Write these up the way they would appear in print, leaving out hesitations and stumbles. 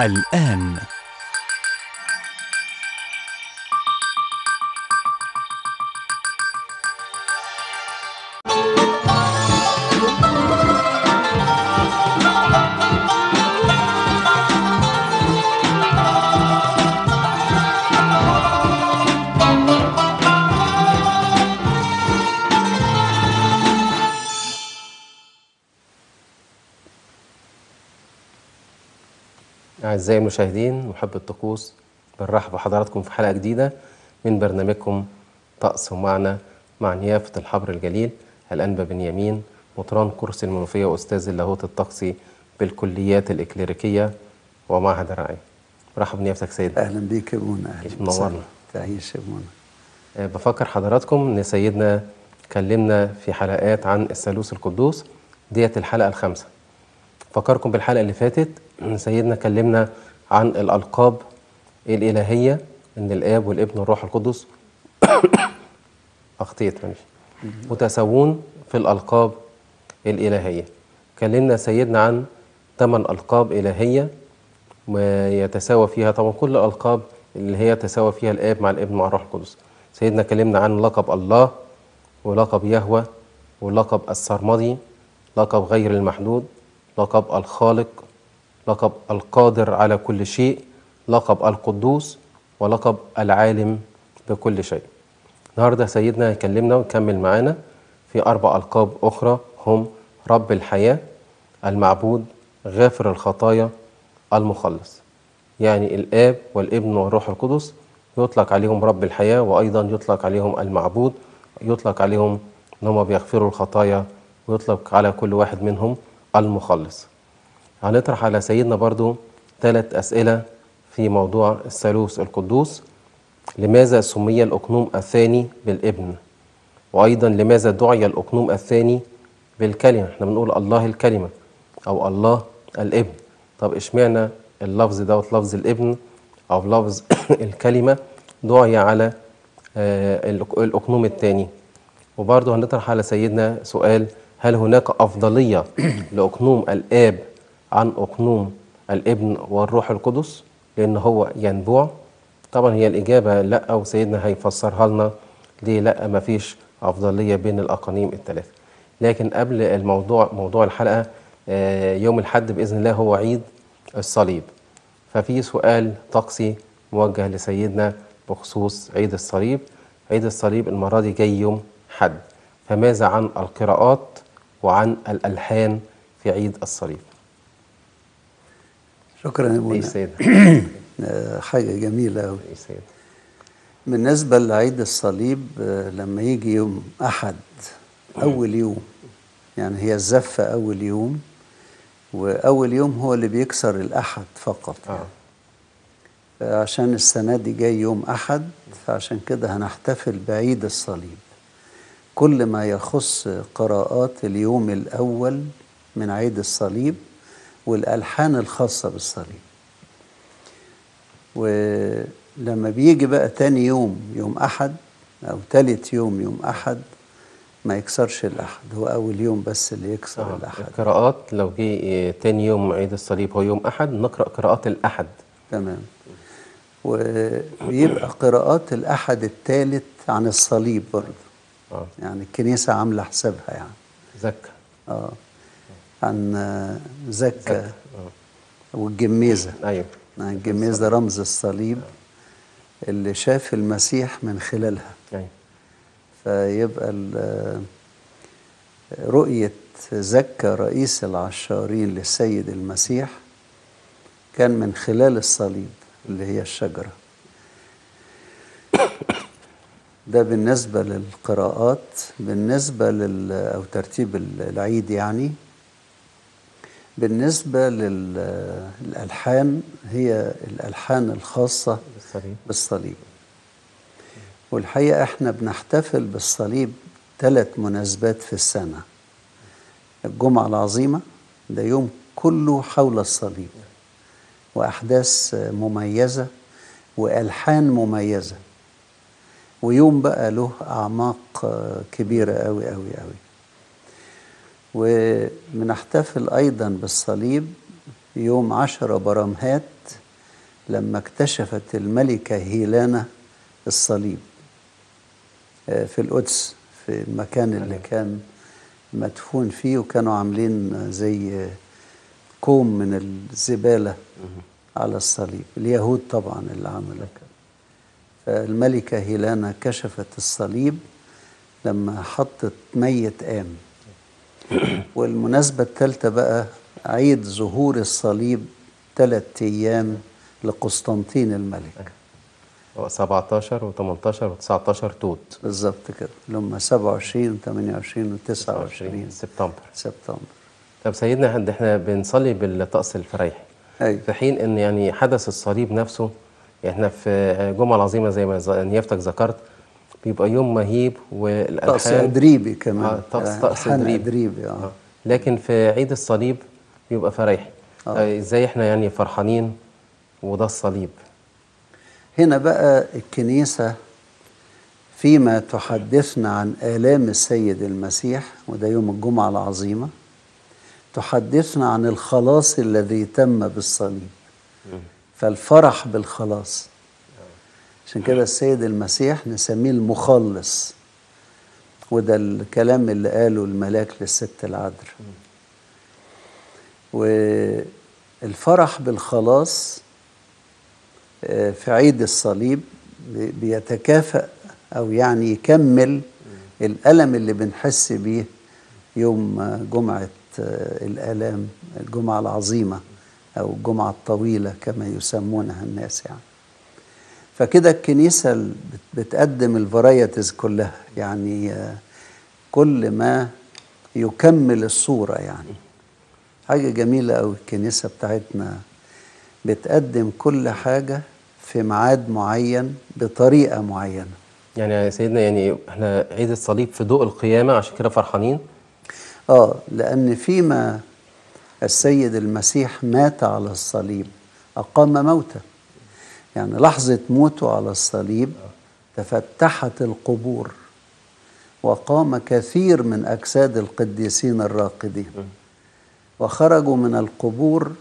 الآن. أعزائي المشاهدين محب الطقوس، بنرحب بحضراتكم في حلقة جديدة من برنامجكم طقس ومعنى مع نيافة الحبر الجليل الانبا بنيامين مطران كرسي المنوفية وأستاذ اللاهوت الطقسي بالكليات الإكليريكية ومعهد الرعاية. مرحب بنيافتك سيدنا. أهلا بيك يا منى. أهلا منورنا. تعيش يا منى. بفكر حضراتكم إن سيدنا اتكلمنا في حلقات عن الثالوث القدوس، ديت الحلقة الخامسة. فكركم بالحلقة اللي فاتت سيدنا كلمنا عن الألقاب الإلهية، إن الآب والابن والروح القدس متساوون في الألقاب الإلهية. كلمنا سيدنا عن 8 ألقاب إلهية ويتساوى فيها طبعا كل الألقاب اللي هي تساوى فيها الآب مع الابن مع الروح القدس. سيدنا كلمنا عن لقب الله ولقب يهوه ولقب السرمدي، لقب غير المحدود، لقب الخالق، لقب القادر على كل شيء، لقب القدوس، ولقب العالم بكل شيء. النهارده سيدنا يكلمنا ويكمل معانا في 4 ألقاب أخرى هم رب الحياة، المعبود، غافر الخطايا، المخلص. يعني الآب والابن والروح القدس يطلق عليهم رب الحياة، وأيضا يطلق عليهم المعبود، يطلق عليهم إن هم بيغفروا الخطايا، ويطلق على كل واحد منهم المخلص. هنطرح على سيدنا برضو 3 أسئلة في موضوع الثالوث القدوس. لماذا سمي الأقنوم الثاني بالابن؟ وأيضا لماذا دعي الأقنوم الثاني بالكلمة؟ احنا بنقول الله الكلمة أو الله الابن. طب اشمعنى اللفظ دوت لفظ الابن أو لفظ الكلمة دعي على الأقنوم الثاني؟ وبرضو هنطرح على سيدنا سؤال: هل هناك أفضلية لأقنوم الآب عن أقنوم الابن والروح القدس لأن هو ينبوع؟ طبعا هي الإجابة لأ، وسيدنا هيفسرها لنا ليه لأ مفيش أفضلية بين الأقانيم الثلاثة. لكن قبل الموضوع، موضوع الحلقة يوم الأحد بإذن الله هو عيد الصليب، ففي سؤال طقسي موجه لسيدنا بخصوص عيد الصليب. عيد الصليب المرة دي جاي يوم حد، فماذا عن القراءات وعن الألحان في عيد الصليب؟ شكرا يا منى. حاجة جميلة قوي. بالنسبة لعيد الصليب، لما يجي يوم أحد أول يوم، يعني هي الزفة أول يوم، وأول يوم هو اللي بيكسر الأحد فقط. عشان السنة دي جاي يوم أحد، فعشان كده هنحتفل بعيد الصليب. كل ما يخص قراءات اليوم الأول من عيد الصليب والألحان الخاصة بالصليب. ولما بيجي بقى تاني يوم يوم أحد أو تالت يوم يوم أحد ما يكسرش الأحد، هو أول يوم بس اللي يكسر الأحد. القراءات لو جه تاني يوم عيد الصليب هو يوم أحد، نقرأ قراءات الأحد. تمام. ويبقى قراءات الأحد التالت عن الصليب برضه. يعني الكنيسة عاملة حسابها، يعني زكى عن زكى والجميزة. أيوة. الجميزة رمز الصليب اللي شاف المسيح من خلالها. أيوة. فيبقى رؤية زكى رئيس العشارين للسيد المسيح كان من خلال الصليب اللي هي الشجرة. ده بالنسبة للقراءات. بالنسبة أو ترتيب العيد يعني. بالنسبة للألحان، هي الألحان الخاصة بالصليب. والحقيقة احنا بنحتفل بالصليب 3 مناسبات في السنة. الجمعة العظيمة، ده يوم كله حول الصليب وأحداث مميزة وألحان مميزة، ويوم بقى له أعماق كبيرة أوي أوي أوي. وبنحتفل أيضا بالصليب يوم 10 برمهات لما اكتشفت الملكة هيلانة الصليب في القدس، في المكان اللي كان مدفون فيه، وكانوا عاملين زي كوم من الزبالة على الصليب، اليهود طبعا اللي عملوا كده. فالملكة هيلانة كشفت الصليب لما حطت ميت قام. والمناسبة الثالثة بقى عيد ظهور الصليب 3 أيام لقسطنطين الملك. 17 و18 و19 توت بالظبط كده، لما 27 و28 و29 سبتمبر. طب سيدنا، احنا بنصلي بالطقس الفريحي، أيوة. في حين ان يعني حدث الصليب نفسه، احنا في جمعة عظيمة زي ما نيافتك ذكرت، بيبقى يوم مهيب والالحان طقس ادريبي كمان، طقس ادريبي لكن في عيد الصليب بيبقى فريحي. ازاي احنا يعني فرحانين وده الصليب؟ هنا بقى الكنيسة فيما تحدثنا عن آلام السيد المسيح، وده يوم الجمعة العظيمة، تحدثنا عن الخلاص الذي تم بالصليب، فالفرح بالخلاص. عشان كده السيد المسيح نسميه المخلص، وده الكلام اللي قاله الملاك للست العذراء. والفرح بالخلاص في عيد الصليب بيتكافئ أو يعني يكمل الألم اللي بنحس بيه يوم جمعة الآلام، الجمعة العظيمة أو الجمعة الطويلة كما يسمونها الناس يعني. فكده الكنيسة بتقدم الفرايتيز كلها، يعني كل ما يكمل الصورة. يعني حاجة جميلة أوي الكنيسة بتاعتنا، بتقدم كل حاجة في ميعاد معين بطريقة معينة. يعني يا سيدنا، يعني احنا عيد الصليب في ضوء القيامة، عشان كده فرحانين. لأن فيما السيد المسيح مات على الصليب أقام موته، يعني لحظة موته على الصليب تفتحت القبور وقام كثير من أجساد القديسين الراقدين، وخرجوا من القبور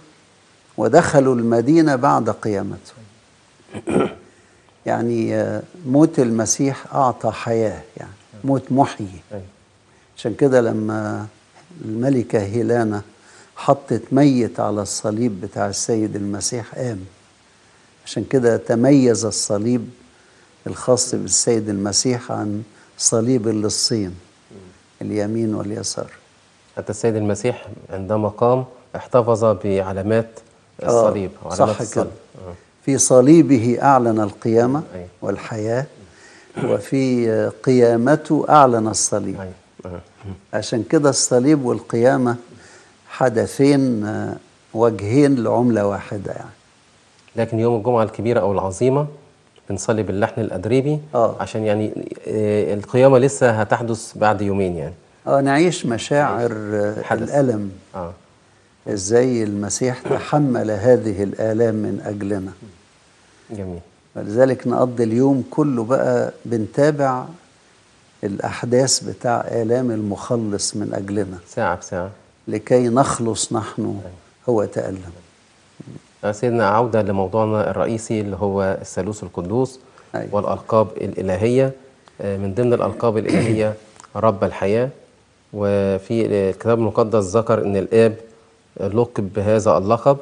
ودخلوا المدينة بعد قيامته. يعني موت المسيح أعطى حياة، يعني موت محيي. عشان كده لما الملكة هيلانة حطت ميت على الصليب بتاع السيد المسيح قام. عشان كده تميز الصليب الخاص بالسيد المسيح عن صليب اللصين، اليمين واليسار. حتى السيد المسيح عندما قام احتفظ بعلامات الصليب. صح كده. في صليبه أعلن القيامة والحياة، وفي قيامته أعلن الصليب. عشان كده الصليب والقيامة حدثين وجهين لعملة واحدة يعني. لكن يوم الجمعة الكبيرة أو العظيمة بنصلي باللحن الأدريبي، عشان يعني القيامة لسه هتحدث بعد يومين يعني. نعيش مشاعر الألم، ازاي المسيح تحمل هذه الآلام من أجلنا. جميل. ولذلك نقضي اليوم كله بقى بنتابع الأحداث بتاع آلام المخلص من أجلنا، ساعة بساعة، لكي نخلص نحن هو تألم. سيدنا، عودة لموضوعنا الرئيسي اللي هو الثالوث القدوس والألقاب الإلهية. من ضمن الألقاب الإلهية رب الحياة، وفي الكتاب المقدس ذكر إن الآب لقب بهذا اللقب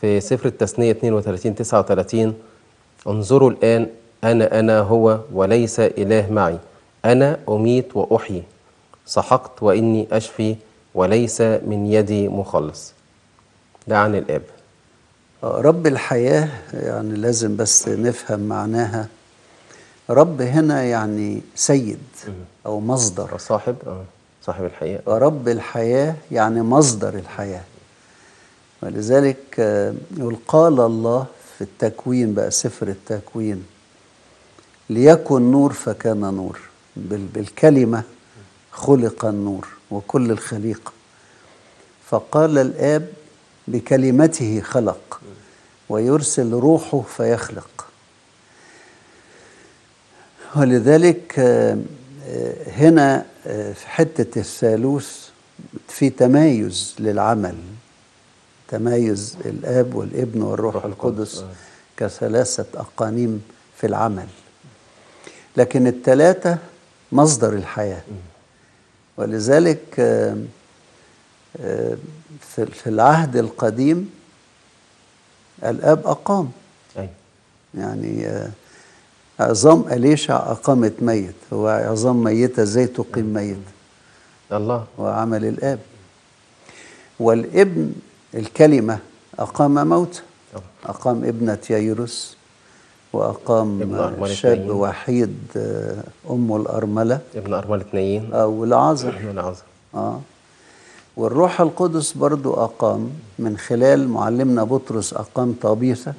في سفر التثنية 32:39: انظروا الآن أنا هو وليس إله معي، أنا أميت وأحيي، سحقت وإني أشفي، وليس من يدي مخلص. ده عن الآب. رب الحياة يعني لازم بس نفهم معناها. رب هنا يعني سيد أو مصدر، صاحب، صاحب الحياة. رب الحياة يعني مصدر الحياة. ولذلك قال الله في التكوين بقى، سفر التكوين: ليكن نور فكان نور، بالكلمة خلق النور وكل الخليقة. فقال الآب بكلمته خلق، ويرسل روحه فيخلق. ولذلك هنا في حتة الثالوث في تمايز للعمل، تمايز الاب والابن والروح القدس كثلاثة أقانيم في العمل. لكن الثلاثة مصدر الحياة، ولذلك في العهد القديم الآب أقام، يعني عظام اليشع أقامت ميت، هو عظام ميتة زي تقيم ميت، الله وعمل الآب. والابن الكلمة أقام موت، أقام ابنة يايروس، وأقام شاب وحيد أم الأرملة، ابن أرملة نايين أو لعازر. والروح القدس برضو أقام من خلال معلمنا بطرس، أقام طبيثة،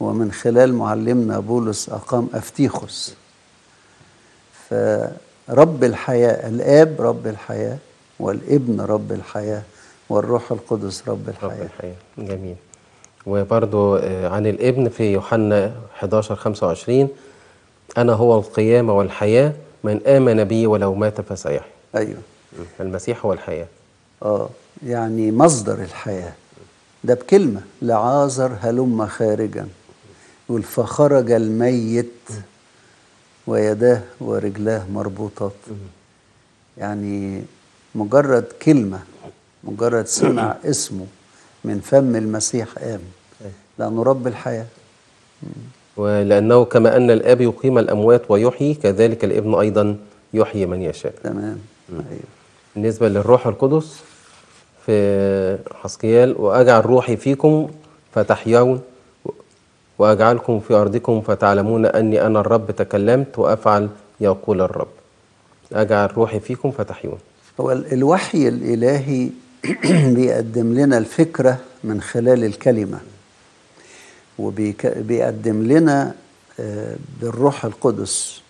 ومن خلال معلمنا بولس أقام أفتيخس. فرب الحياة، الآب رب الحياة، والابن رب الحياة، والروح القدس رب الحياة. رب الحياة، جميل. وبرضو عن الابن في يوحنا 11:25 أنا هو القيامة والحياة، من آمن بي ولو مات فسيحيا. أيوه، المسيح هو الحياة، يعني مصدر الحياة. ده بكلمة لعازر هلم خارجا، فخرج الميت ويداه ورجلاه مربوطات. يعني مجرد كلمة، مجرد سمع اسمه من فم المسيح آمن، لأنه رب الحياة. ولأنه كما أن الآب يقيم الأموات ويحيي، كذلك الابن أيضا يحيي من يشاء. تمام. بالنسبة للروح القدس في حزقيال، وأجعل روحي فيكم فتحيون، وأجعلكم في أرضكم فتعلمون أني أنا الرب تكلمت وأفعل يقول الرب. أجعل روحي فيكم فتحيون. هو الوحي الإلهي بيقدم لنا الفكرة من خلال الكلمة، وبيقدم لنا بالروح القدس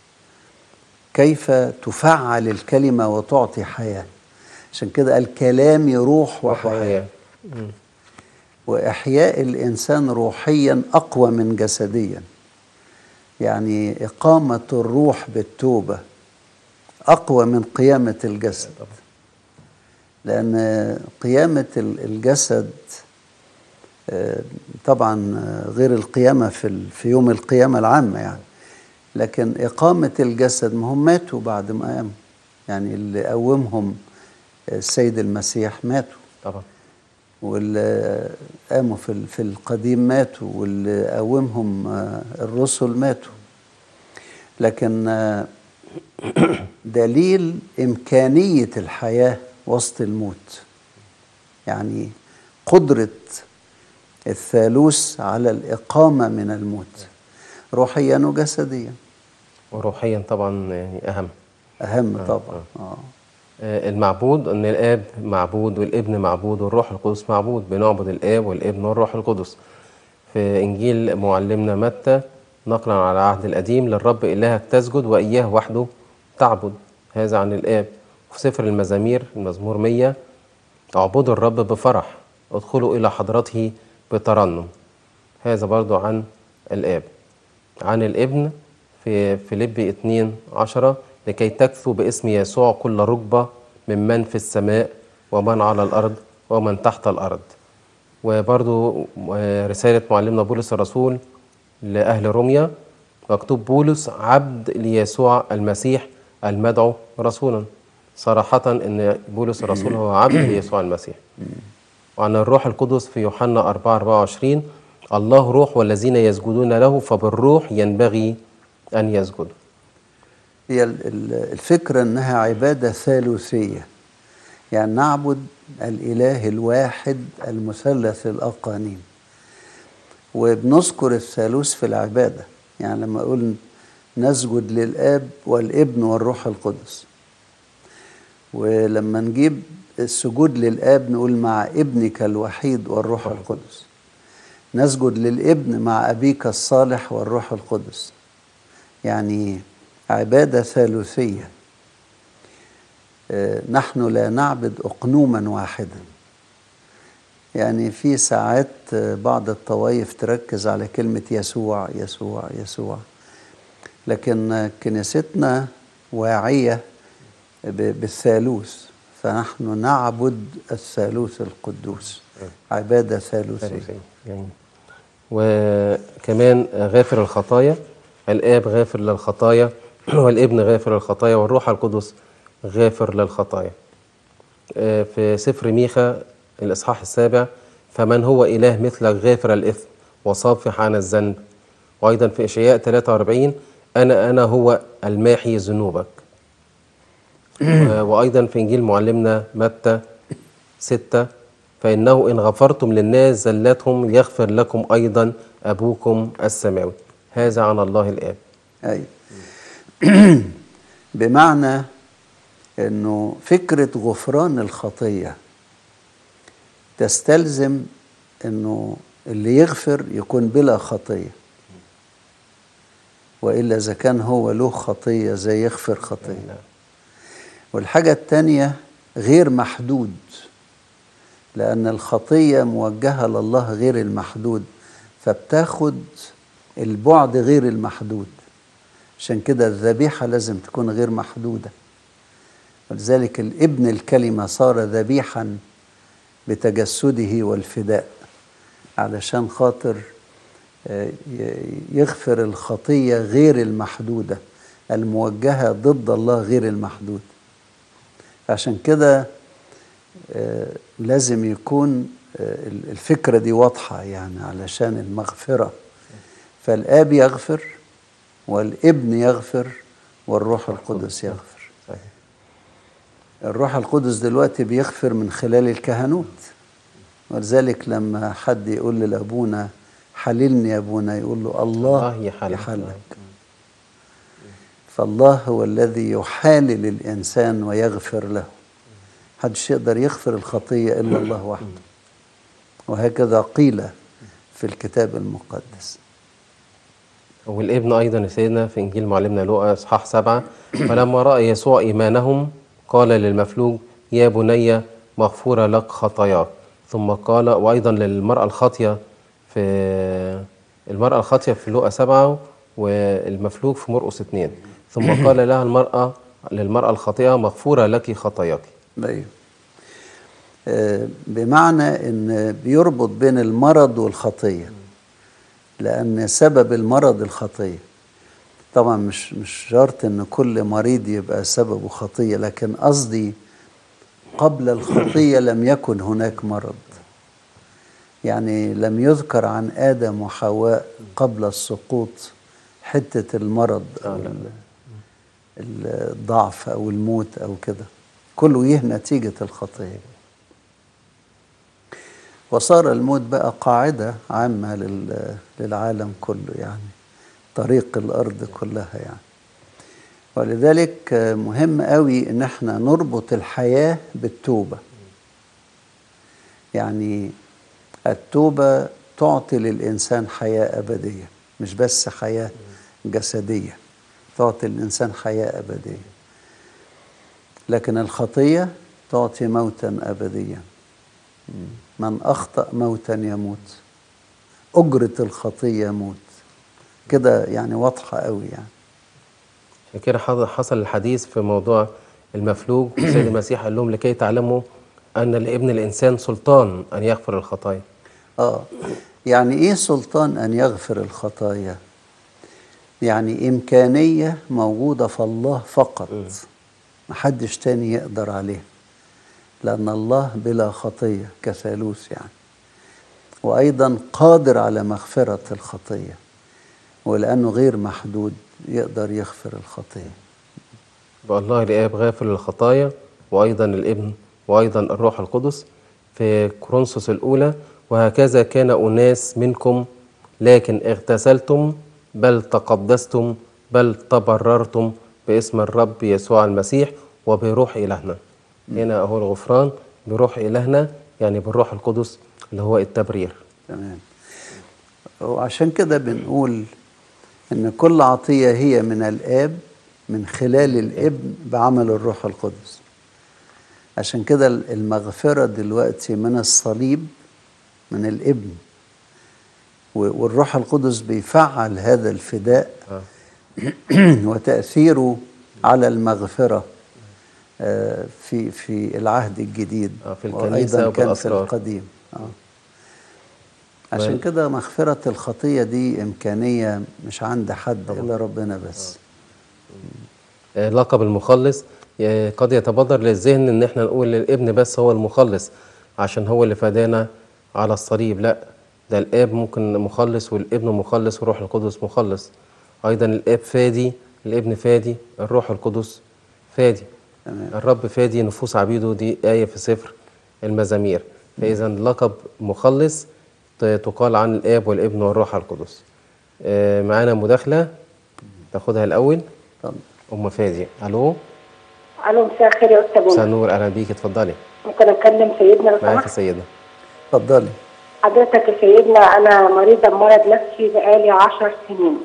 كيف تفعل الكلمة وتعطي حياة. عشان كده الكلام روح وحياة، وإحياء الإنسان روحيا أقوى من جسديا. يعني إقامة الروح بالتوبة أقوى من قيامة الجسد، لأن قيامة الجسد طبعا غير القيامة في يوم القيامة العامة يعني. لكن إقامة الجسد، ما هم ماتوا بعد ما قاموا، يعني اللي قومهم السيد المسيح ماتوا طبعا، واللي قاموا في القديم ماتوا، واللي قومهم الرسل ماتوا. لكن دليل إمكانية الحياة وسط الموت، يعني قدرة الثالوث على الإقامة من الموت روحيا وجسديا. وروحيا طبعا يعني أهم طبعا. المعبود، أن الآب معبود والابن معبود والروح القدس معبود، بنعبد الآب والابن والروح القدس. في إنجيل معلمنا متى نقلا على العهد القديم، للرب إلهك تسجد وإياه وحده تعبد، هذا عن الآب. في سفر المزامير المزمور 100، اعبدوا الرب بفرح، ادخلوا إلى حضرته بترنم، هذا برضو عن الآب. عن الابن في فيلبس 2:10 لكي تكثوا باسم يسوع كل ركبة ممن في السماء ومن على الأرض ومن تحت الأرض. وبرضو رسالة معلمنا بولس الرسول لأهل روميا، مكتوب بولس عبد ليسوع المسيح المدعو رسولا، صراحة أن بولس الرسول هو عبد ليسوع المسيح. وعن الروح القدس في يوحنا 4:24 الله روح والذين يسجدون له فبالروح ينبغي أن يسجدوا. هي الفكرة أنها عبادة ثالوثية، يعني نعبد الإله الواحد المثلث الأقانيم، وبنذكر الثالوث في العبادة. يعني لما أقول نسجد للآب والابن والروح القدس، ولما نجيب السجود للآب نقول مع ابنك الوحيد والروح القدس، نسجد للابن مع أبيك الصالح والروح القدس، يعني عبادة ثالوثية. نحن لا نعبد أقنوما واحدا. يعني في ساعات بعض الطوائف تركز على كلمة يسوع يسوع يسوع، لكن كنيستنا واعية بالثالوث، فنحن نعبد الثالوث القدوس. عبادة ثالوثية. وكمان غافر الخطايا، الآب غافر للخطايا والابن غافر للخطايا والروح القدس غافر للخطايا. في سفر ميخا الإصحاح 7، فمن هو إله مثلك غافر الإثم وصافح عن الذنب. وأيضا في إشعياء 43، أنا هو الماحي ذنوبك. وأيضا في إنجيل معلمنا متى 6، فإنه إن غفرتم للناس زلاتهم يغفر لكم أيضا أبوكم السماوي، هذا عن الله الآب. أي بمعنى أنه فكرة غفران الخطية تستلزم أنه اللي يغفر يكون بلا خطية، وإلا إذا كان هو له خطية زي يغفر خطية. والحاجة التانية غير محدود، لأن الخطية موجهة لله غير المحدود، فبتاخد البعد غير المحدود، عشان كده الذبيحة لازم تكون غير محدودة. ولذلك الابن الكلمة صار ذبيحا بتجسده والفداء علشان خاطر يغفر الخطية غير المحدودة الموجهة ضد الله غير المحدود. عشان كده لازم يكون الفكرة دي واضحة يعني علشان المغفرة. فالآب يغفر والابن يغفر والروح القدس يغفر. الروح القدس دلوقتي بيغفر من خلال الكهنوت، ولذلك لما حد يقول لأبونا حللني يا أبونا يقول له الله يحللك. فالله هو الذي يحالل الإنسان ويغفر له، محدش يقدر يغفر الخطية إلا الله وحده، وهكذا قيل في الكتاب المقدس. والابن أيضا سيدنا في إنجيل معلمنا لوقا إصحاح 7، فلما رأى يسوع إيمانهم قال للمفلوج يا بني مغفورة لك خطاياك. ثم قال، وأيضا للمرأة الخاطية في لوقا 7 والمفلوج في مرقس 2، ثم قال لها للمرأة الخاطئة مغفورة لك خطاياك. أيوه، بمعنى إن بيربط بين المرض والخطية، لأن سبب المرض الخطية. طبعا مش شرط إن كل مريض يبقى سببه خطية، لكن قصدي قبل الخطية لم يكن هناك مرض. يعني لم يذكر عن آدم وحواء قبل السقوط حتة المرض أو الضعف أو الموت أو كده، كله يه نتيجة الخطية. وصار الموت بقى قاعدة عامة للعالم كله، يعني طريق الأرض كلها يعني. ولذلك مهم قوي إن احنا نربط الحياة بالتوبة. يعني التوبة تعطي للإنسان حياة أبدية، مش بس حياة جسدية، تعطي للإنسان حياة أبدية. لكن الخطية تعطي موتا أبديا، من أخطأ موتا يموت، أجرة الخطية موت. كده يعني واضحة قوي يعني. عشان كده حصل الحديث في موضوع المفلوج، والسيد المسيح قال لهم لكي تعلموا أن لابن الإنسان سلطان أن يغفر الخطايا. يعني إيه سلطان أن يغفر الخطايا؟ يعني إمكانية موجودة في الله فقط، محدش تاني يقدر عليه، لأن الله بلا خطية كثالوث يعني، وأيضا قادر على مغفرة الخطية، ولأنه غير محدود يقدر يغفر الخطية. بقى الله الآب غافر للخطايا، وأيضا الابن، وأيضا الروح القدس. في كورنثوس الأولى، وهكذا كان أناس منكم لكن اغتسلتم، بل تقدستم، بل تبررتم باسم الرب يسوع المسيح وبروح إلهنا. هنا هو الغفران بروح إلهنا، يعني بالروح القدس اللي هو التبرير. تمام. وعشان كده بنقول إن كل عطية هي من الآب من خلال الابن بعمل الروح القدس. عشان كده المغفرة دلوقتي من الصليب من الابن، والروح القدس بيفعل هذا الفداء وتأثيره على المغفرة في العهد الجديد، وأيضا كان في القديم. عشان كده مغفرة الخطية دي إمكانية مش عند حد إلا ربنا بس. لقب المخلص قد يتبادر للذهن إن إحنا نقول للابن بس هو المخلص عشان هو اللي فدانا على الصليب. لا، ده الآب ممكن مخلص والابن مخلص والروح القدس مخلص أيضا. الآب فادي، الابن فادي، الروح القدس فادي. الرب فادي نفوس عبيده، دي آية في سفر المزامير. فإذا لقب مخلص تقال عن الآب والابن والروح القدس. معانا مداخلة تاخدها الأول أم فادي. ألو. ألو، مساء الخير يا أستاذ بولس. مساء النور، أهلا بيك، اتفضلي. ممكن أتكلم سيدنا لو سمحت؟ معاك سيدنا. اتفضلي. حضرتك يا سيدنا، أنا مريضة بمرض نفسي بقالي 10 سنين.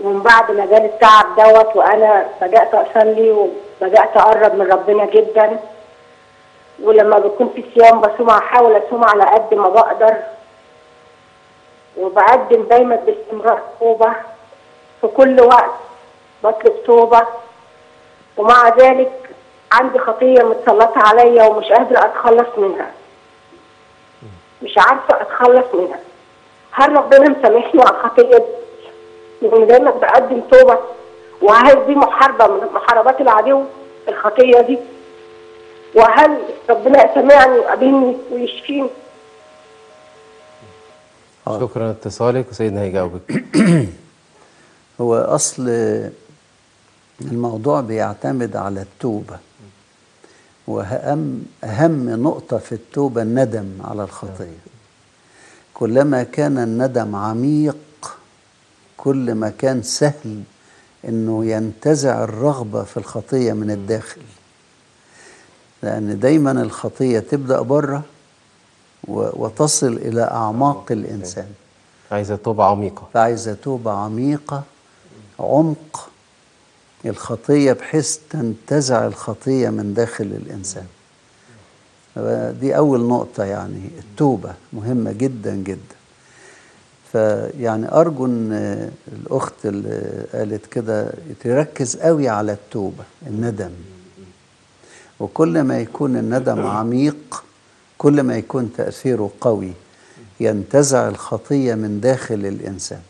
ومن بعد ما جالي التعب دوت وأنا بدأت أصلي وبدأت أقرب من ربنا جدا. ولما بكون في صيام بصوم، احاول اصوم على قد ما بقدر، وبقدم دايما باستمرار توبه في كل وقت، بطلب توبه. ومع ذلك عندي خطيه متسلطه عليا ومش قادره اتخلص منها، مش عارفه اتخلص منها. هل ربنا مسامحني على الخطيه دي؟ لان دايما بقدم توبه، وهل دي محاربه من محاربات العدو الخطيه دي؟ وهل ربنا يسمعني ويقابلني ويشفيني؟ شكرا لاتصالك، وسيدنا هيجاوبك. هو أصل الموضوع بيعتمد على التوبة، وأهم نقطة في التوبة الندم على الخطية. كلما كان الندم عميق كل ما كان سهل إنه ينتزع الرغبة في الخطية من الداخل، لأن دايما الخطية تبدأ بره وتصل إلى أعماق الإنسان. عايزة توبة عميقة. عايزة توبة عميقة، عمق الخطية بحيث تنتزع الخطية من داخل الإنسان. دي أول نقطة، يعني التوبة مهمة جدا جدا. فيعني أرجو أن الأخت اللي قالت كده تركز قوي على التوبة، الندم. وكل ما يكون الندم عميق كل ما يكون تأثيره قوي، ينتزع الخطية من داخل الإنسان.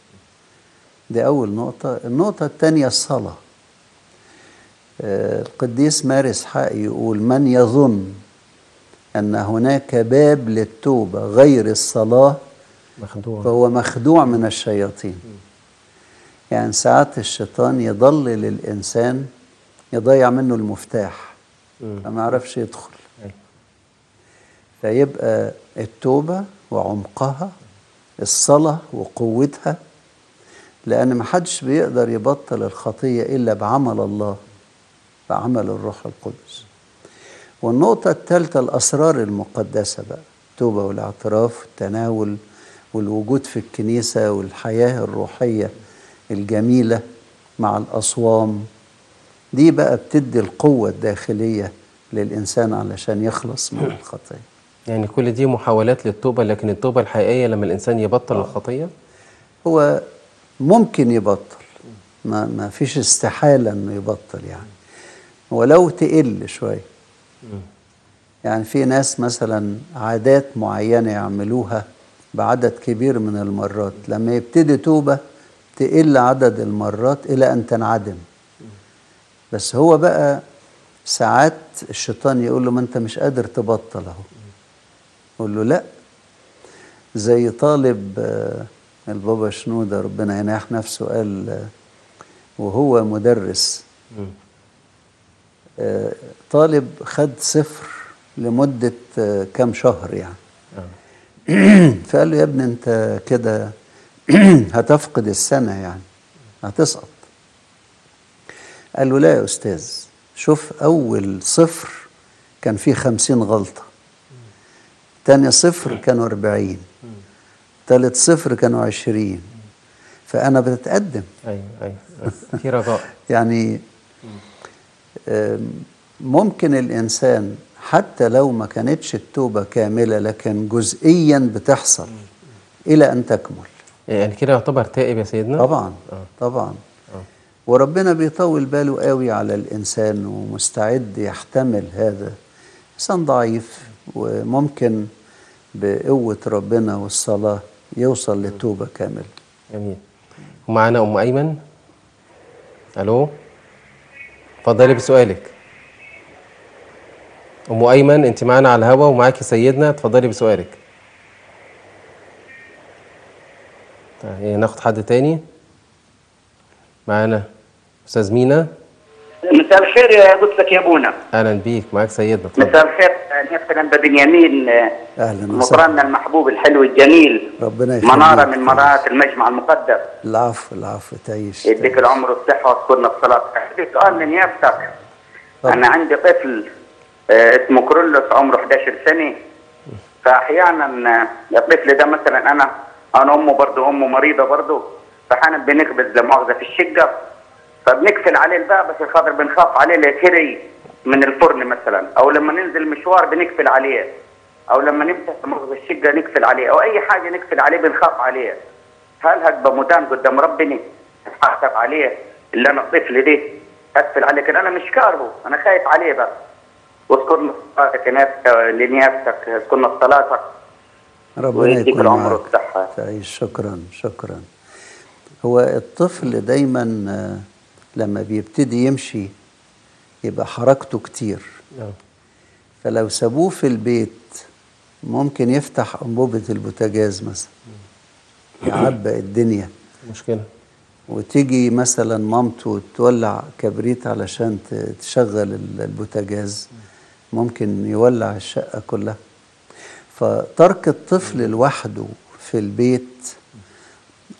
دي أول نقطة. النقطة الثانية الصلاة. القديس مارس حق يقول: من يظن أن هناك باب للتوبة غير الصلاة فهو مخدوع من الشياطين. يعني ساعات الشيطان يضلل الإنسان، يضيع منه المفتاح فما عرفش يدخل. فيبقى التوبة وعمقها، الصلاة وقوتها، لأن محدش بيقدر يبطل الخطية إلا بعمل الله، بعمل الروح القدس. والنقطة الثالثة الأسرار المقدسة بقى، التوبة والاعتراف والتناول والوجود في الكنيسة والحياة الروحية الجميلة مع الأصوام. دي بقى بتدي القوة الداخلية للإنسان علشان يخلص من الخطية. يعني كل دي محاولات للتوبة، لكن التوبة الحقيقية لما الإنسان يبطل الخطية هو ممكن يبطل، ما فيش استحالة إنه يبطل يعني، ولو تقل شوية. يعني في ناس مثلا عادات معينة يعملوها بعدد كبير من المرات، لما يبتدي توبة تقل عدد المرات إلى أن تنعدم. بس هو بقى ساعات الشيطان يقول له: ما انت مش قادر تبطل اهو. يقول له: لا. زي طالب البابا شنودة ربنا يناح نفسه، قال وهو مدرس، طالب خد صفر لمدة كام شهر يعني، فقال له: يا ابني انت كده هتفقد السنة يعني، هتسقط. قال له: لا يا أستاذ، شوف أول صفر كان فيه 50 غلطة، تاني صفر كانوا 40، تالت صفر كانوا 20، فأنا بتتقدم. أيوة في رجاء. يعني ممكن الإنسان حتى لو ما كانتش التوبة كاملة، لكن جزئيا بتحصل إلى أن تكمل. يعني كده يعتبر تائب يا سيدنا؟ طبعا طبعا. وربنا بيطول باله قوي على الإنسان ومستعد يحتمل هذا. إنسان ضعيف وممكن بقوة ربنا والصلاة يوصل للتوبة كامل. امين. ومعانا ام ايمن. الو، اتفضلي بسؤالك. ام ايمن انت معانا على الهوا ومعاكي سيدنا، اتفضلي بسؤالك. طيب ناخد حد تاني. معانا استاذ مينا. مساء الخير يا قدسك يا ابونا. اهلا بيك، معاك سيدنا. مساء الخير نفسي الانبا بنيامين. اهلا وسهلا. مقرنا المحبوب الحلو الجميل، ربنا يخليك، مناره من منارات المجمع المقدس. العفو العفو، تعيش يديك العمر والصحه واذكرنا الصلاه. عندي سؤال من نيابتك. انا عندي طفل اسمه كريلوس عمره 11 سنه، فاحيانا الطفل ده مثلا انا امه برضه مريضه برضه، فاحيانا بنخبز لا مؤاخذه في الشقه، فبنقفل عليه الباب عشان خاطر بنخاف عليه لا يكري من الفرن مثلا، او لما ننزل مشوار بنقفل عليه، او لما نفتح مخزن الشقه نقفل عليه، او اي حاجه نقفل عليه بنخاف عليه. هل هتبقى مدان قدام ربنا؟ اتحاسب عليه اللي انا الطفل ده اقفل عليه كده؟ انا مش كارهه، انا خايف عليه بس. واذكرنا لنيافتك، اذكرنا صلاتك. ربنا يكون معاك، تعيش. شكرا شكرا. هو الطفل دايما لما بيبتدي يمشي يبقى حركته كتير، فلو سابوه في البيت ممكن يفتح أنبوبة البوتاجاز مثلا، يعبق الدنيا مشكلة، وتيجي مثلا مامته تولع كبريت علشان تشغل البوتاجاز، ممكن يولع الشقة كلها. فترك الطفل لوحده في البيت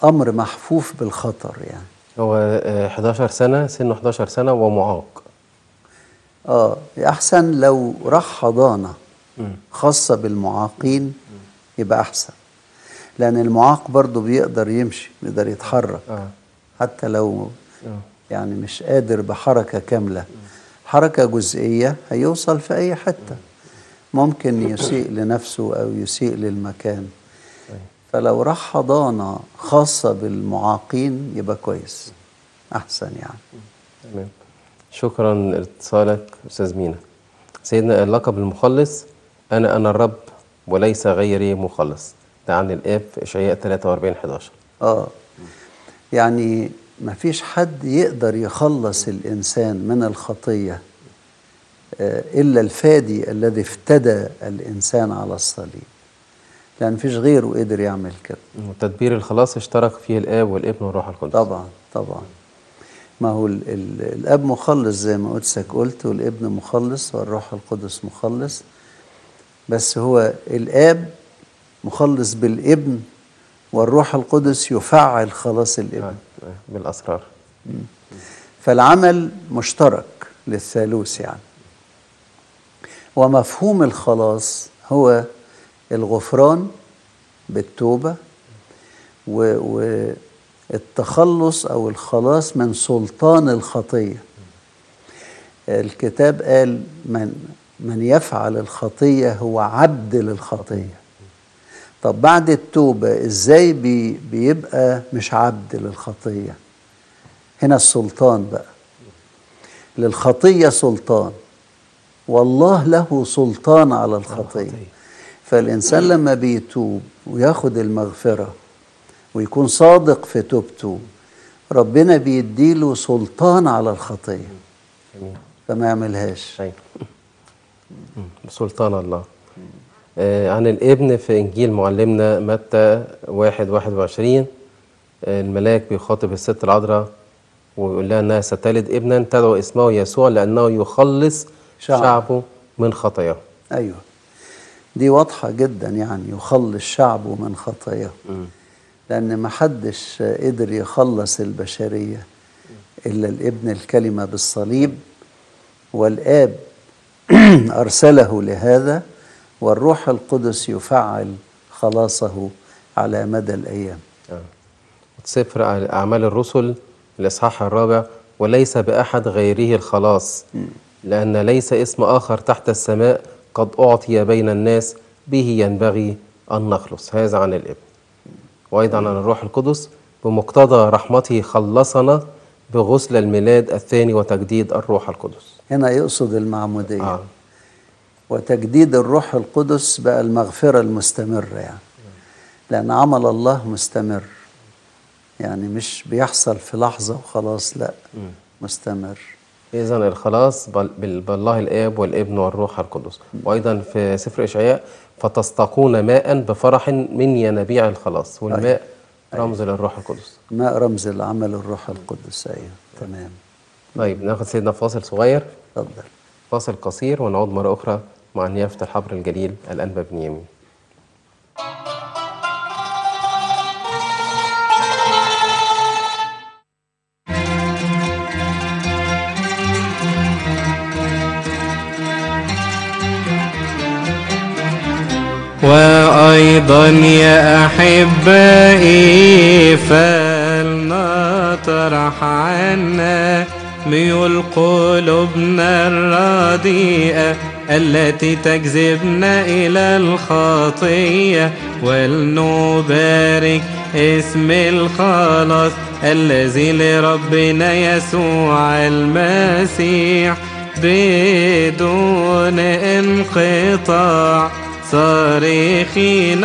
أمر محفوف بالخطر. يعني هو 11 سنة، سنه 11 سنة ومعاق. أحسن لو راح حضانة خاصة بالمعاقين، يبقى أحسن، لأن المعاق برضو بيقدر يمشي، بيقدر يتحرك، حتى لو يعني مش قادر بحركة كاملة، حركة جزئية هيوصل في أي حتة، ممكن يسيء لنفسه أو يسيء للمكان. فلو راح حضانة خاصة بالمعاقين يبقى كويس، أحسن يعني. تمام، شكرا لاتصالك أستاذ مينا. سيدنا اللقب المخلص، أنا الرب وليس غيري مخلص، ده عن الآب في إشعياء 43:11. يعني ما فيش حد يقدر يخلص الإنسان من الخطية إلا الفادي الذي افتدى الإنسان على الصليب، لأن مفيش غيره قدر يعمل كده. وتدبير الخلاص اشترك فيه الآب والابن والروح القدس. طبعا طبعا، ما هو الآب مخلص زي ما قدسك قلت، والابن مخلص، والروح القدس مخلص، بس هو الآب مخلص بالابن، والروح القدس يفعل خلاص الابن بالأسرار. فالعمل مشترك للثالوث يعني. ومفهوم الخلاص هو الغفران بالتوبة، والتخلص أو الخلاص من سلطان الخطية. الكتاب قال من يفعل الخطية هو عبد للخطية. طب بعد التوبة إزاي بيبقى مش عبد للخطية؟ هنا السلطان بقى، للخطية سلطان، والله له سلطان على الخطية. فالإنسان لما بيتوب وياخد المغفرة ويكون صادق في توبته، ربنا بيديله سلطان على الخطية فما يعملهاش. سلطان الله. عن الابن في إنجيل معلمنا متى 1:21، الملاك بيخاطب الست العذراء ويقول لها أنها ستلد ابنا تدعو اسمه يسوع، لأنه يخلص شعبه من خطاياه. أيوه، دي واضحة جدا يعني، يخلص شعبه من خطاياه، لأن ما حدش قدر يخلص البشرية إلا الابن الكلمة بالصليب، والآب أرسله لهذا، والروح القدس يفعل خلاصه على مدى الأيام. سفر أعمال الرسل الإصحاح 4، وليس بأحد غيره الخلاص، لأن ليس اسم آخر تحت السماء قد أعطي بين الناس به ينبغي أن نخلص. هذا عن الابن. وأيضا عن الروح القدس، بمقتضى رحمته خلصنا بغسل الميلاد الثاني وتجديد الروح القدس. هنا يقصد المعمودية. وتجديد الروح القدس بقى المغفرة المستمرة يعني، لأن عمل الله مستمر يعني، مش بيحصل في لحظة وخلاص، لا مستمر. إذا الخلاص بالله الآب والابن والروح القدس. وأيضا في سفر إشعياء فتستقون ماء بفرح من ينابيع الخلاص، والماء أيه. رمز للروح القدس، ماء رمز لعمل الروح القدس. أيوه تمام. طيب ناخد سيدنا فاصل صغير. اتفضل. فاصل قصير ونعود مرة أخرى مع نيافة الحبر الجليل الانبا بنيامين. وأيضا يا أحبائي فلنطرح عنا ميول قلوبنا الرديئة التي تجذبنا إلى الخطية، ولنبارك اسم الخلاص الذي لربنا يسوع المسيح بدون انقطاع، صارخين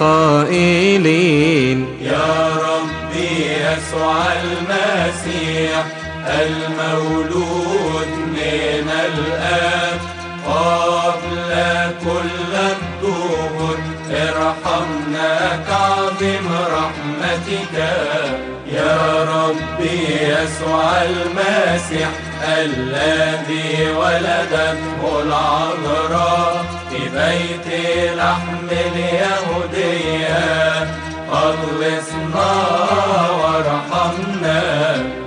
قائلين يا ربي يسوع المسيح المولود من الآب قبل كل الدهور، ارحمنا كعظيم رحمتك يا ربي يسوع المسيح الذي ولدته العذراء في بيت لحم اليهودية، أخلصنا وارحمنا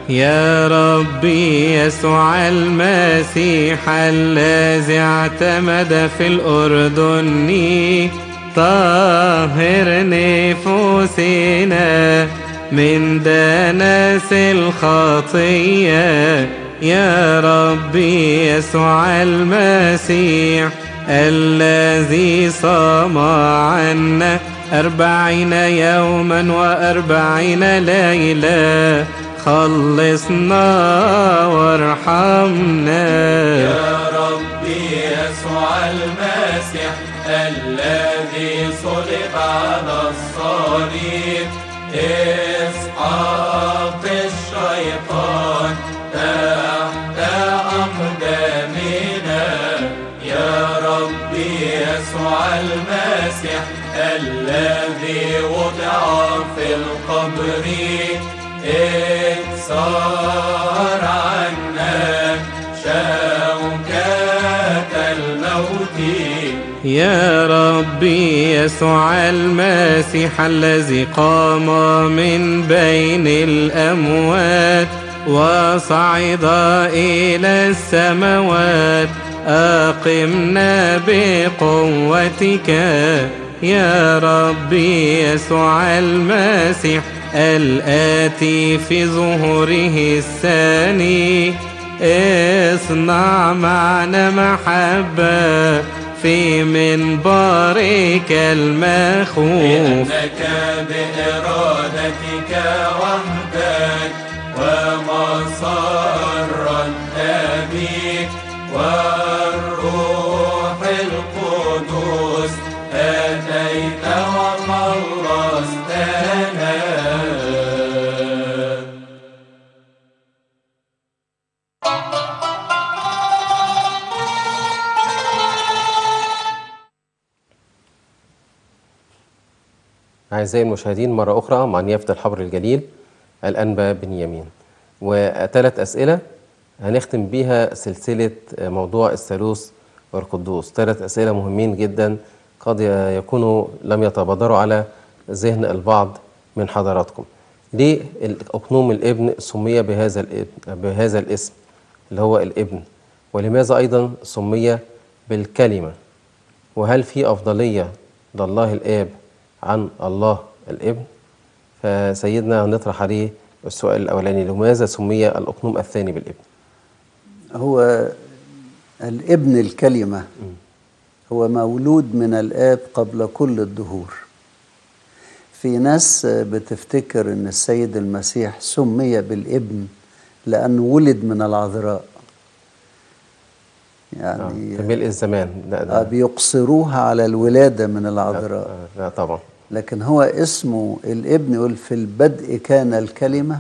يا ربي يسوع المسيح الذي اعتمد في الأردن، طهر نفوسنا من دنس الخطية يا ربي يسوع المسيح الذي صام عنا 40 يوما و40 ليلة، خلصنا وارحمنا يا ربي يسوع المسيح الذي صلب على الصليب، إسحاق الشيطان تحت أقدامنا يا ربي يسوع المسيح الذي وضع في القبر، اكسر عنا شوكة الموت يا ربي يسوع المسيح الذي قام من بين الأموات وصعد إلى السماوات، أقمنا بقوتك يا ربي يسوع المسيح الآتي في ظهوره الثاني، اصنع معنا محبة في منبرك المخوف، لأنك بإرادتك وحدك ومصر النبي والروح القدس أتيت وخلصتنا. أعزائي المشاهدين مرة أخرى مع نيافة الحبر الجليل الانبا بنيامين، وثلاث أسئلة هنختم بيها سلسلة موضوع الثالوث والقدوس. ثلاث أسئلة مهمين جدا قد يكونوا لم يتبادروا على ذهن البعض من حضراتكم. ليه أقنوم الابن سمي بهذا الاسم اللي هو الابن؟ ولماذا أيضا سمي بالكلمة؟ وهل في أفضلية لله الآب عن الله الابن؟ فسيدنا هنطرح عليه السؤال الأولاني، لماذا سمي الأقنوم الثاني بالابن؟ هو الابن الكلمة هو مولود من الآب قبل كل الدهور. في ناس بتفتكر أن السيد المسيح سمي بالابن لأنه ولد من العذراء، يعني ملء الزمان بيقصروها على الولادة من العذراء. لا طبعا، لكن هو اسمه الابن، يقول في البدء كان الكلمة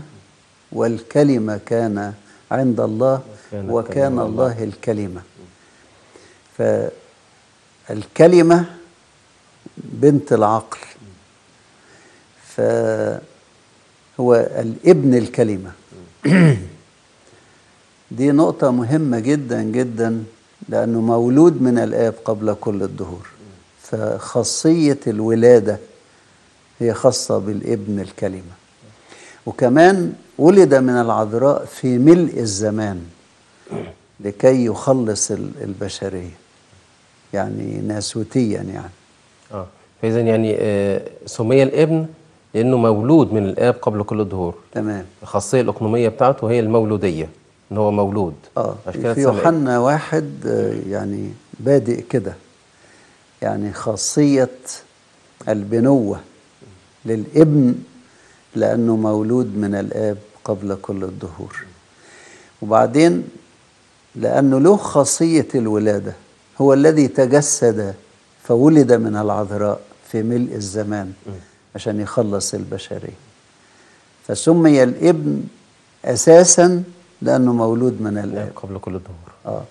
والكلمة كان عند الله وكان الله الكلمة. فالكلمة بنت العقل، فهو الابن الكلمة. دي نقطة مهمة جدا جدا، لأنه مولود من الآب قبل كل الدهور، فخاصية الولادة هي خاصة بالابن الكلمة. وكمان ولد من العذراء في ملء الزمان لكي يخلص البشرية، يعني ناسوتيا يعني. فإذا يعني سمي الابن لأنه مولود من الآب قبل كل الدهور. تمام. الخاصية الإقنومية بتاعته هي المولودية، إن هو مولود. في يوحنا 1 يعني بادئ كده، يعني خاصية البنوة للابن لأنه مولود من الآب قبل كل الدهور. وبعدين لأنه له خاصية الولادة، هو الذي تجسد فولد من العذراء في ملء الزمان عشان يخلص البشرية، فسمي الابن أساساً لأنه مولود من الآب قبل كل الدهور.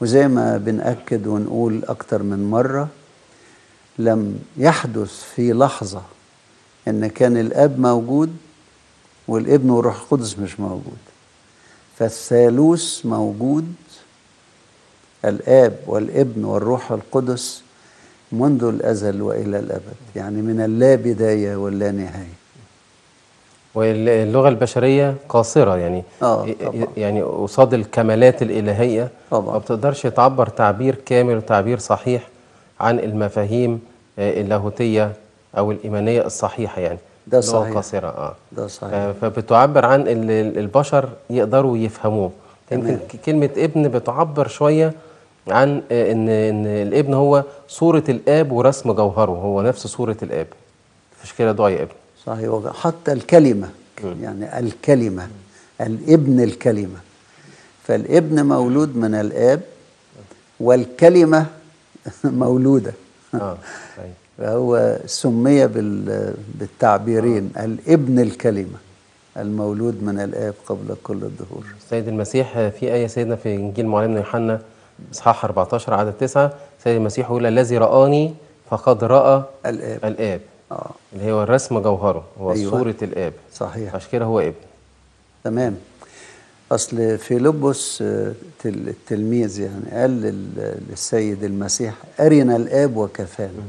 وزي ما بنأكد ونقول أكتر من مرة، لم يحدث في لحظة إن كان الآب موجود والابن والروح القدس مش موجود، فالثالوث موجود، الآب والابن والروح القدس منذ الأزل وإلى الأبد، يعني من اللا بداية ولا نهاية. واللغة البشرية قاصرة، يعني يعني قصاد الكمالات الإلهية ما بتقدرش تعبر تعبير كامل وتعبير صحيح عن المفاهيم اللاهوتية أو الإيمانية الصحيحة، يعني ده صحيح. قاصرة. ده صحيح. فبتعبر عن البشر يقدروا يفهموه. يمكن كلمة ابن بتعبر شوية عن إن الابن هو صورة الآب ورسم جوهره، هو نفس صورة الآب، عشان كده دعاء ابن. صحيح. حتى الكلمة يعني الكلمة، الابن الكلمة، فالابن مولود من الآب والكلمة مولودة. فهو سمي بالتعبيرين، الابن الكلمة المولود من الآب قبل كل الدهور. السيد المسيح في آية سيدنا في إنجيل معلمنا يوحنا إصحاح 14 عدد 9، سيد المسيح يقول الذي رآني فقد رأى الآب. اللي هو الرسم جوهره، هو صورة الآب. صحيح. عشان كده هو ابن. تمام. أصل فيلبس التلميذ يعني قال للسيد المسيح أرنا الآب وكفانا،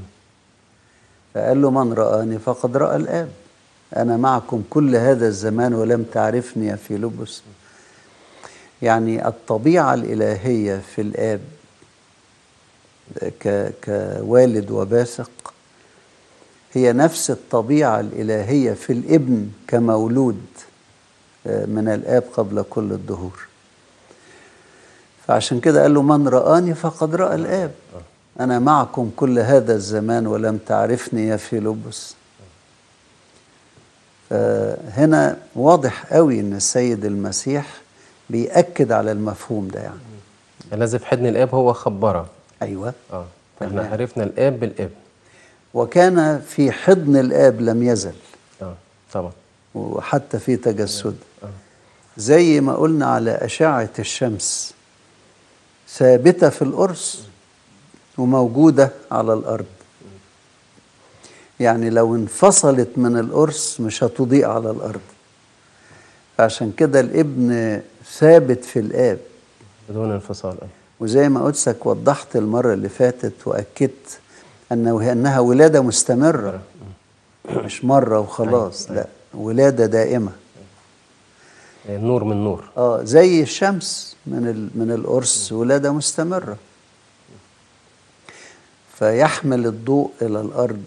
فقال له من رآني فقد رأى الآب، أنا معكم كل هذا الزمان ولم تعرفني يا فيلبس. يعني الطبيعة الإلهية في الآب كوالد وباسق هي نفس الطبيعة الإلهية في الابن كمولود من الآب قبل كل الدهور. فعشان كده قال له من رآني فقد رأى الآب، أنا معكم كل هذا الزمان ولم تعرفني يا فيلبس. فهنا واضح قوي إن السيد المسيح بيأكد على المفهوم ده، يعني الذي في حضن الآب هو خبره. أيوة. فإحنا عرفنا الآب بالابن. وكان في حضن الآب لم يزل. طبعا. وحتى في تجسد. زي ما قلنا على أشعة الشمس، ثابتة في القرص وموجودة على الأرض. يعني لو انفصلت من القرص مش هتضيء على الأرض. فعشان كده الابن ثابت في الآب بدون انفصال. وزي ما قدسك وضحت المرة اللي فاتت وأكدت أنها ولادة مستمرة، مش مرة وخلاص، لا، ولادة دائمة. نور من نور. زي الشمس من القرص، ولادة مستمرة، فيحمل الضوء إلى الأرض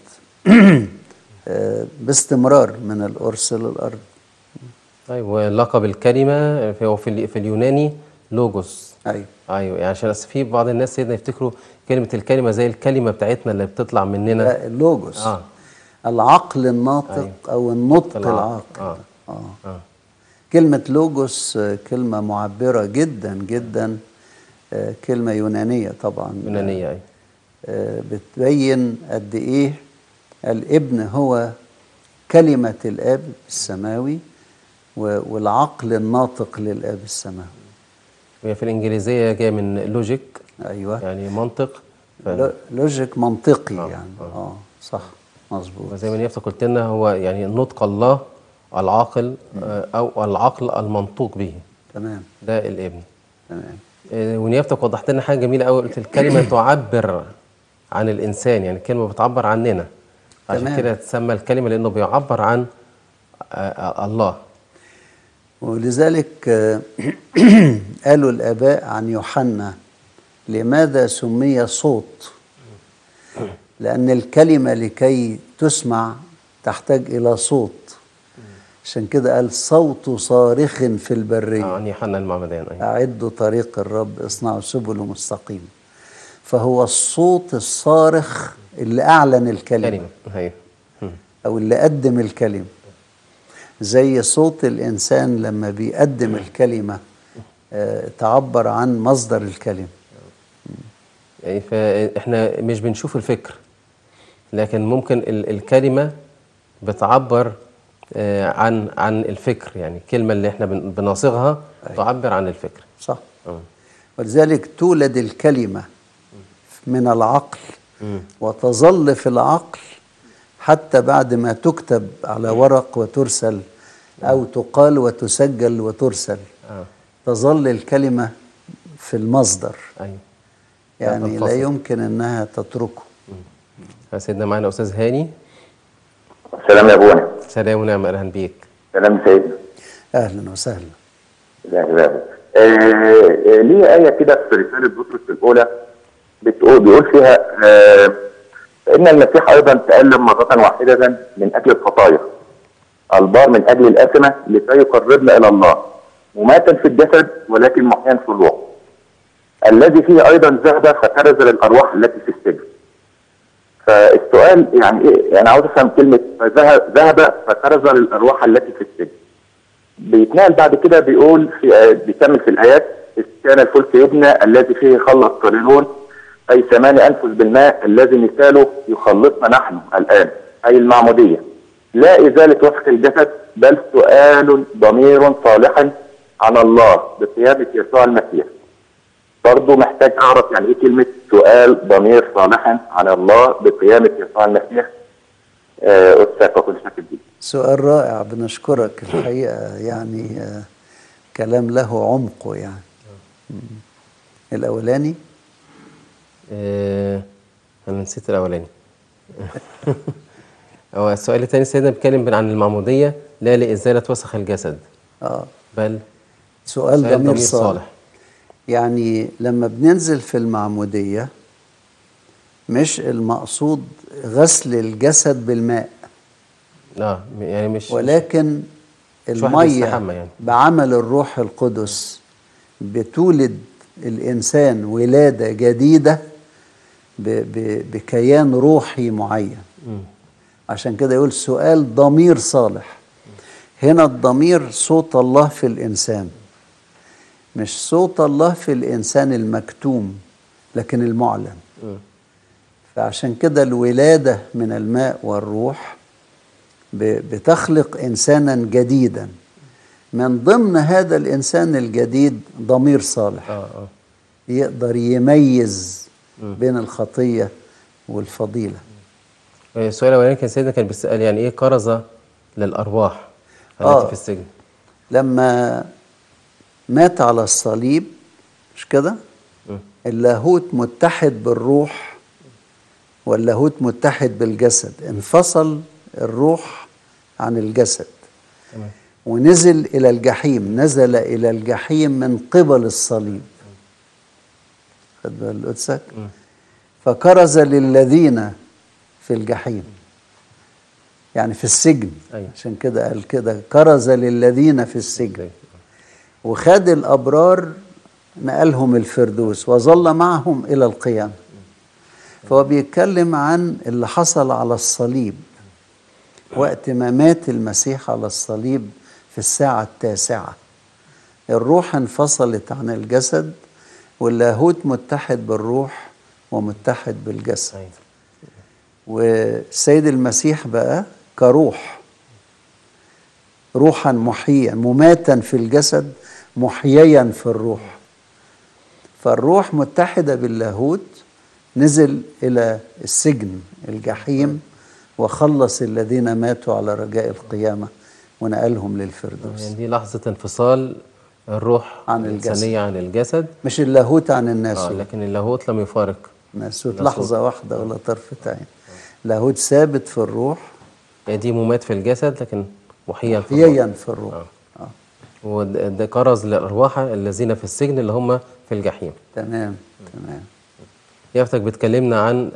باستمرار من القرص للأرض. طيب، ولقب الكلمة في اليوناني لوجوس. ايوه يعني عشان في بعض الناس سيدنا يفتكروا كلمه الكلمه زي الكلمه بتاعتنا اللي بتطلع مننا، لا، اللوجوس العقل الناطق. او النطق العاقل. كلمه لوجوس كلمه معبره جدا جدا كلمة يونانية طبعا، يونانية أي، بتبين قد إيه الابن هو كلمة الآب السماوي والعقل الناطق للآب السماوي. وهي في الإنجليزية جاية من لوجيك، أيوة يعني منطق، لوجيك منطقي يعني صح مظبوط. وزي ما نيافتك قلت لنا هو يعني نطق الله العاقل أو العقل المنطوق به، تمام، ده الابن، تمام. ونيافتك وضحت لنا حاجة جميلة أوي، قلت الكلمة تعبر عن الإنسان، يعني الكلمة بتعبر عننا، عشان كده تسمى الكلمة لأنه بيعبر عن الله. ولذلك قالوا الآباء عن يوحنا لماذا سمي صوت؟ لأن الكلمة لكي تسمع تحتاج إلى صوت، عشان كده قال صوت صارخ في البرية عن يوحنا المعمدان، أعدوا طريق الرب، اصنعوا سبله مستقيم. فهو الصوت الصارخ اللي أعلن الكلمة أو اللي قدم الكلمة، زي صوت الإنسان لما بيقدم الكلمة تعبر عن مصدر الكلمة. يعني فإحنا مش بنشوف الفكر، لكن ممكن الكلمة بتعبر عن الفكر، يعني الكلمة اللي إحنا بنصيغها تعبر عن الفكر، صح. ولذلك تولد الكلمة من العقل وتظل في العقل حتى بعد ما تكتب على ورق وترسل، أو تقال وتسجل وترسل، تظل الكلمة في المصدر، يعني لا يمكن أنها تتركه. سيدنا معنا أستاذ هاني. سلام يا أبونا. سلام ونعم، أهلا بيك. سلام سيدنا. أهلا وسهلا. ليه آية كده في رسالة بطرس الأولى بيقول فيها إن المسيح أيضا تألم مرة واحدة من أجل الخطايا، البار من أجل الآثمة لكي يقربنا إلى الله، مماتا في الجسد ولكن محيا في الروح، الذي فيه أيضا ذهب فترز للأرواح التي في السجن. فالسؤال يعني إيه؟ أنا عاوز أفهم كلمة ذهب فترز للأرواح التي في السجن. بيتنقل بعد كده بيقول بيكمل في الآيات، كان الفلك يبنى الذي فيه خلص قليلون، أي ثماني أنفس بالماء الذي مثاله يخلصنا نحن الآن، أي المعمودية، لا إزالة وسخ الجسد، بل سؤال ضمير صالح عن الله بقيامة يسوع المسيح. برضه محتاج أعرف يعني إيه كلمة سؤال ضمير صالح عن الله بقيامة يسوع المسيح. أستاذ كل شكل دي سؤال رائع، بنشكرك الحقيقة، يعني كلام له عمقه. يعني الأولاني أنا نسيت الأولاني. هو السؤال الثاني سيدنا بيتكلم عن المعمودية، لا لإزالة وسخ الجسد بل سؤال ضمير صالح. يعني لما بننزل في المعمودية مش المقصود غسل الجسد بالماء، لا يعني مش، ولكن المية يعني بعمل الروح القدس بتولد الإنسان ولادة جديدة بكيان روحي معين. عشان كده يقول سؤال ضمير صالح. هنا الضمير صوت الله في الإنسان، مش صوت الله في الإنسان المكتوم لكن المعلن. فعشان كده الولادة من الماء والروح بتخلق إنسانا جديدا، من ضمن هذا الإنسان الجديد ضمير صالح يقدر يميز بين الخطية والفضيلة. السؤال الأولاني كان سيدنا كان بيسأل يعني إيه كرزة للأرواح التي في السجن؟ لما مات على الصليب مش كده؟ اللاهوت متحد بالروح واللاهوت متحد بالجسد، انفصل الروح عن الجسد، تمام، ونزل إلى الجحيم، نزل إلى الجحيم من قبل الصليب. خد بال قدسك. فكرز للذين في الجحيم، يعني في السجن. عشان كده قال كده كرز للذين في السجن، وخد الأبرار نقلهم الفردوس وظل معهم إلى القيامة. فهو بيتكلم عن اللي حصل على الصليب وقت ما مات المسيح على الصليب في الساعة 9، الروح انفصلت عن الجسد واللاهوت متحد بالروح ومتحد بالجسد. والسيد المسيح بقى كروح، روحا محيا، مماتا في الجسد محييا في الروح. فالروح متحدة باللاهوت نزل إلى السجن الجحيم وخلص الذين ماتوا على رجاء القيامة ونقلهم للفردوس. يعني دي لحظة انفصال الروح عن الجسد، عن الجسد، مش اللاهوت عن الناسوت. لكن اللاهوت لم يفارق الناسوت لحظة واحدة ولا طرفة عين. اللاهوت ثابت في الروح، يعني دي ممات في الجسد لكن محيا في الروح. وده كرز للأرواح الذين في السجن اللي هم في الجحيم. تمام تمام. يافتك بتكلمنا عن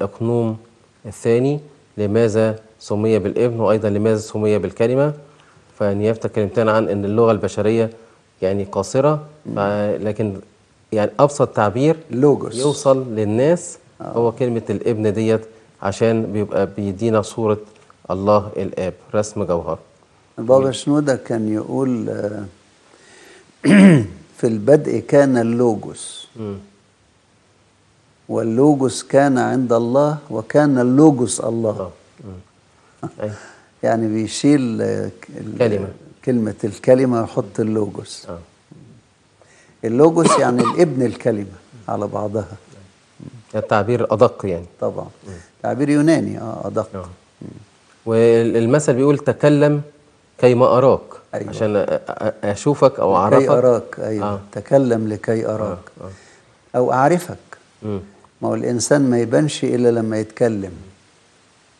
اقنوم الثاني، لماذا سمي بالابن وايضا لماذا سمي بالكلمه. فنيافتك كلمتنا عن ان اللغه البشريه يعني قاصره، لكن يعني ابسط تعبير لوجوس يوصل للناس هو كلمه الابن ديت، عشان بيبقى بيدينا صوره الله الاب، رسم جوهر. البابا شنودة كان يقول في البدء كان اللوجوس واللوجوس كان عند الله وكان اللوجوس الله. يعني بيشيل كلمة الكلمة ويحط اللوجوس. اللوجوس يعني الابن الكلمة على بعضها. التعبير أدق يعني طبعا. تعبير يوناني أدق. والمثل بيقول تكلم كي ما أراك. أيوة. عشان أشوفك أو أعرفك. كي أراك. أيوة. تكلم لكي أراك. أو أعرفك. ما هو الإنسان ما يبانش إلا لما يتكلم،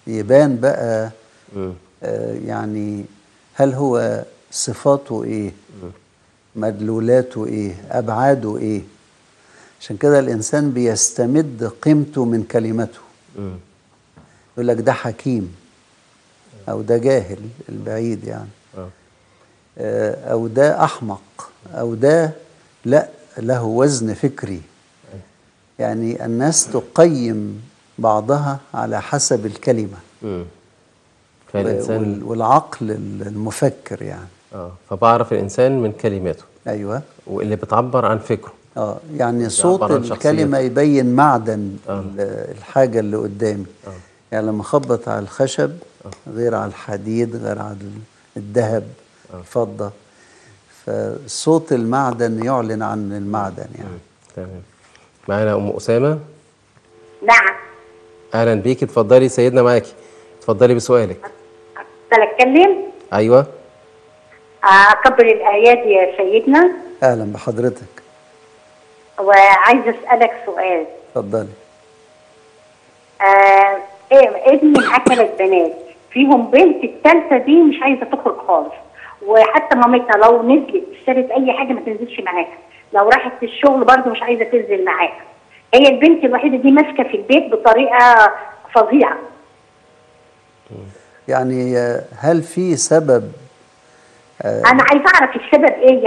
يبان بقى. يعني هل هو صفاته إيه؟ مدلولاته إيه؟ أبعاده إيه؟ عشان كده الإنسان بيستمد قيمته من كلمته. يقول لك ده حكيم أو ده جاهل البعيد يعني، أو ده أحمق، أو ده لا له وزن فكري. يعني الناس تقيم بعضها على حسب الكلمة والعقل المفكر يعني. فبعرف الإنسان من كلماته. أيوة. واللي بتعبر عن فكره. يعني صوت الكلمة يبين معدن الحاجة اللي قدامي. يعني لما خبط على الخشب غير على الحديد، غير على الذهب، الفضة. فصوت المعدن يعلن عن المعدن يعني. تمام. معانا ام اسامه. نعم. اهلا بيكي، اتفضلي سيدنا معاكي، اتفضلي بسؤالك. اتفضل اتكلم. ايوه. اكبر الايات يا سيدنا. اهلا بحضرتك. وعايزه اسالك سؤال. اتفضلي. ابني اكلت بنات، فيهم بنت الثالثه دي مش عايزه تخرج خالص، وحتى مامتنا لو نزلت اشترت اي حاجه ما تنزلش معاها، لو راحت الشغل برضه مش عايزه تنزل معاها. هي البنت الوحيده دي ماسكه في البيت بطريقه فظيعه. يعني هل في سبب؟ انا عايزه اعرف السبب ايه.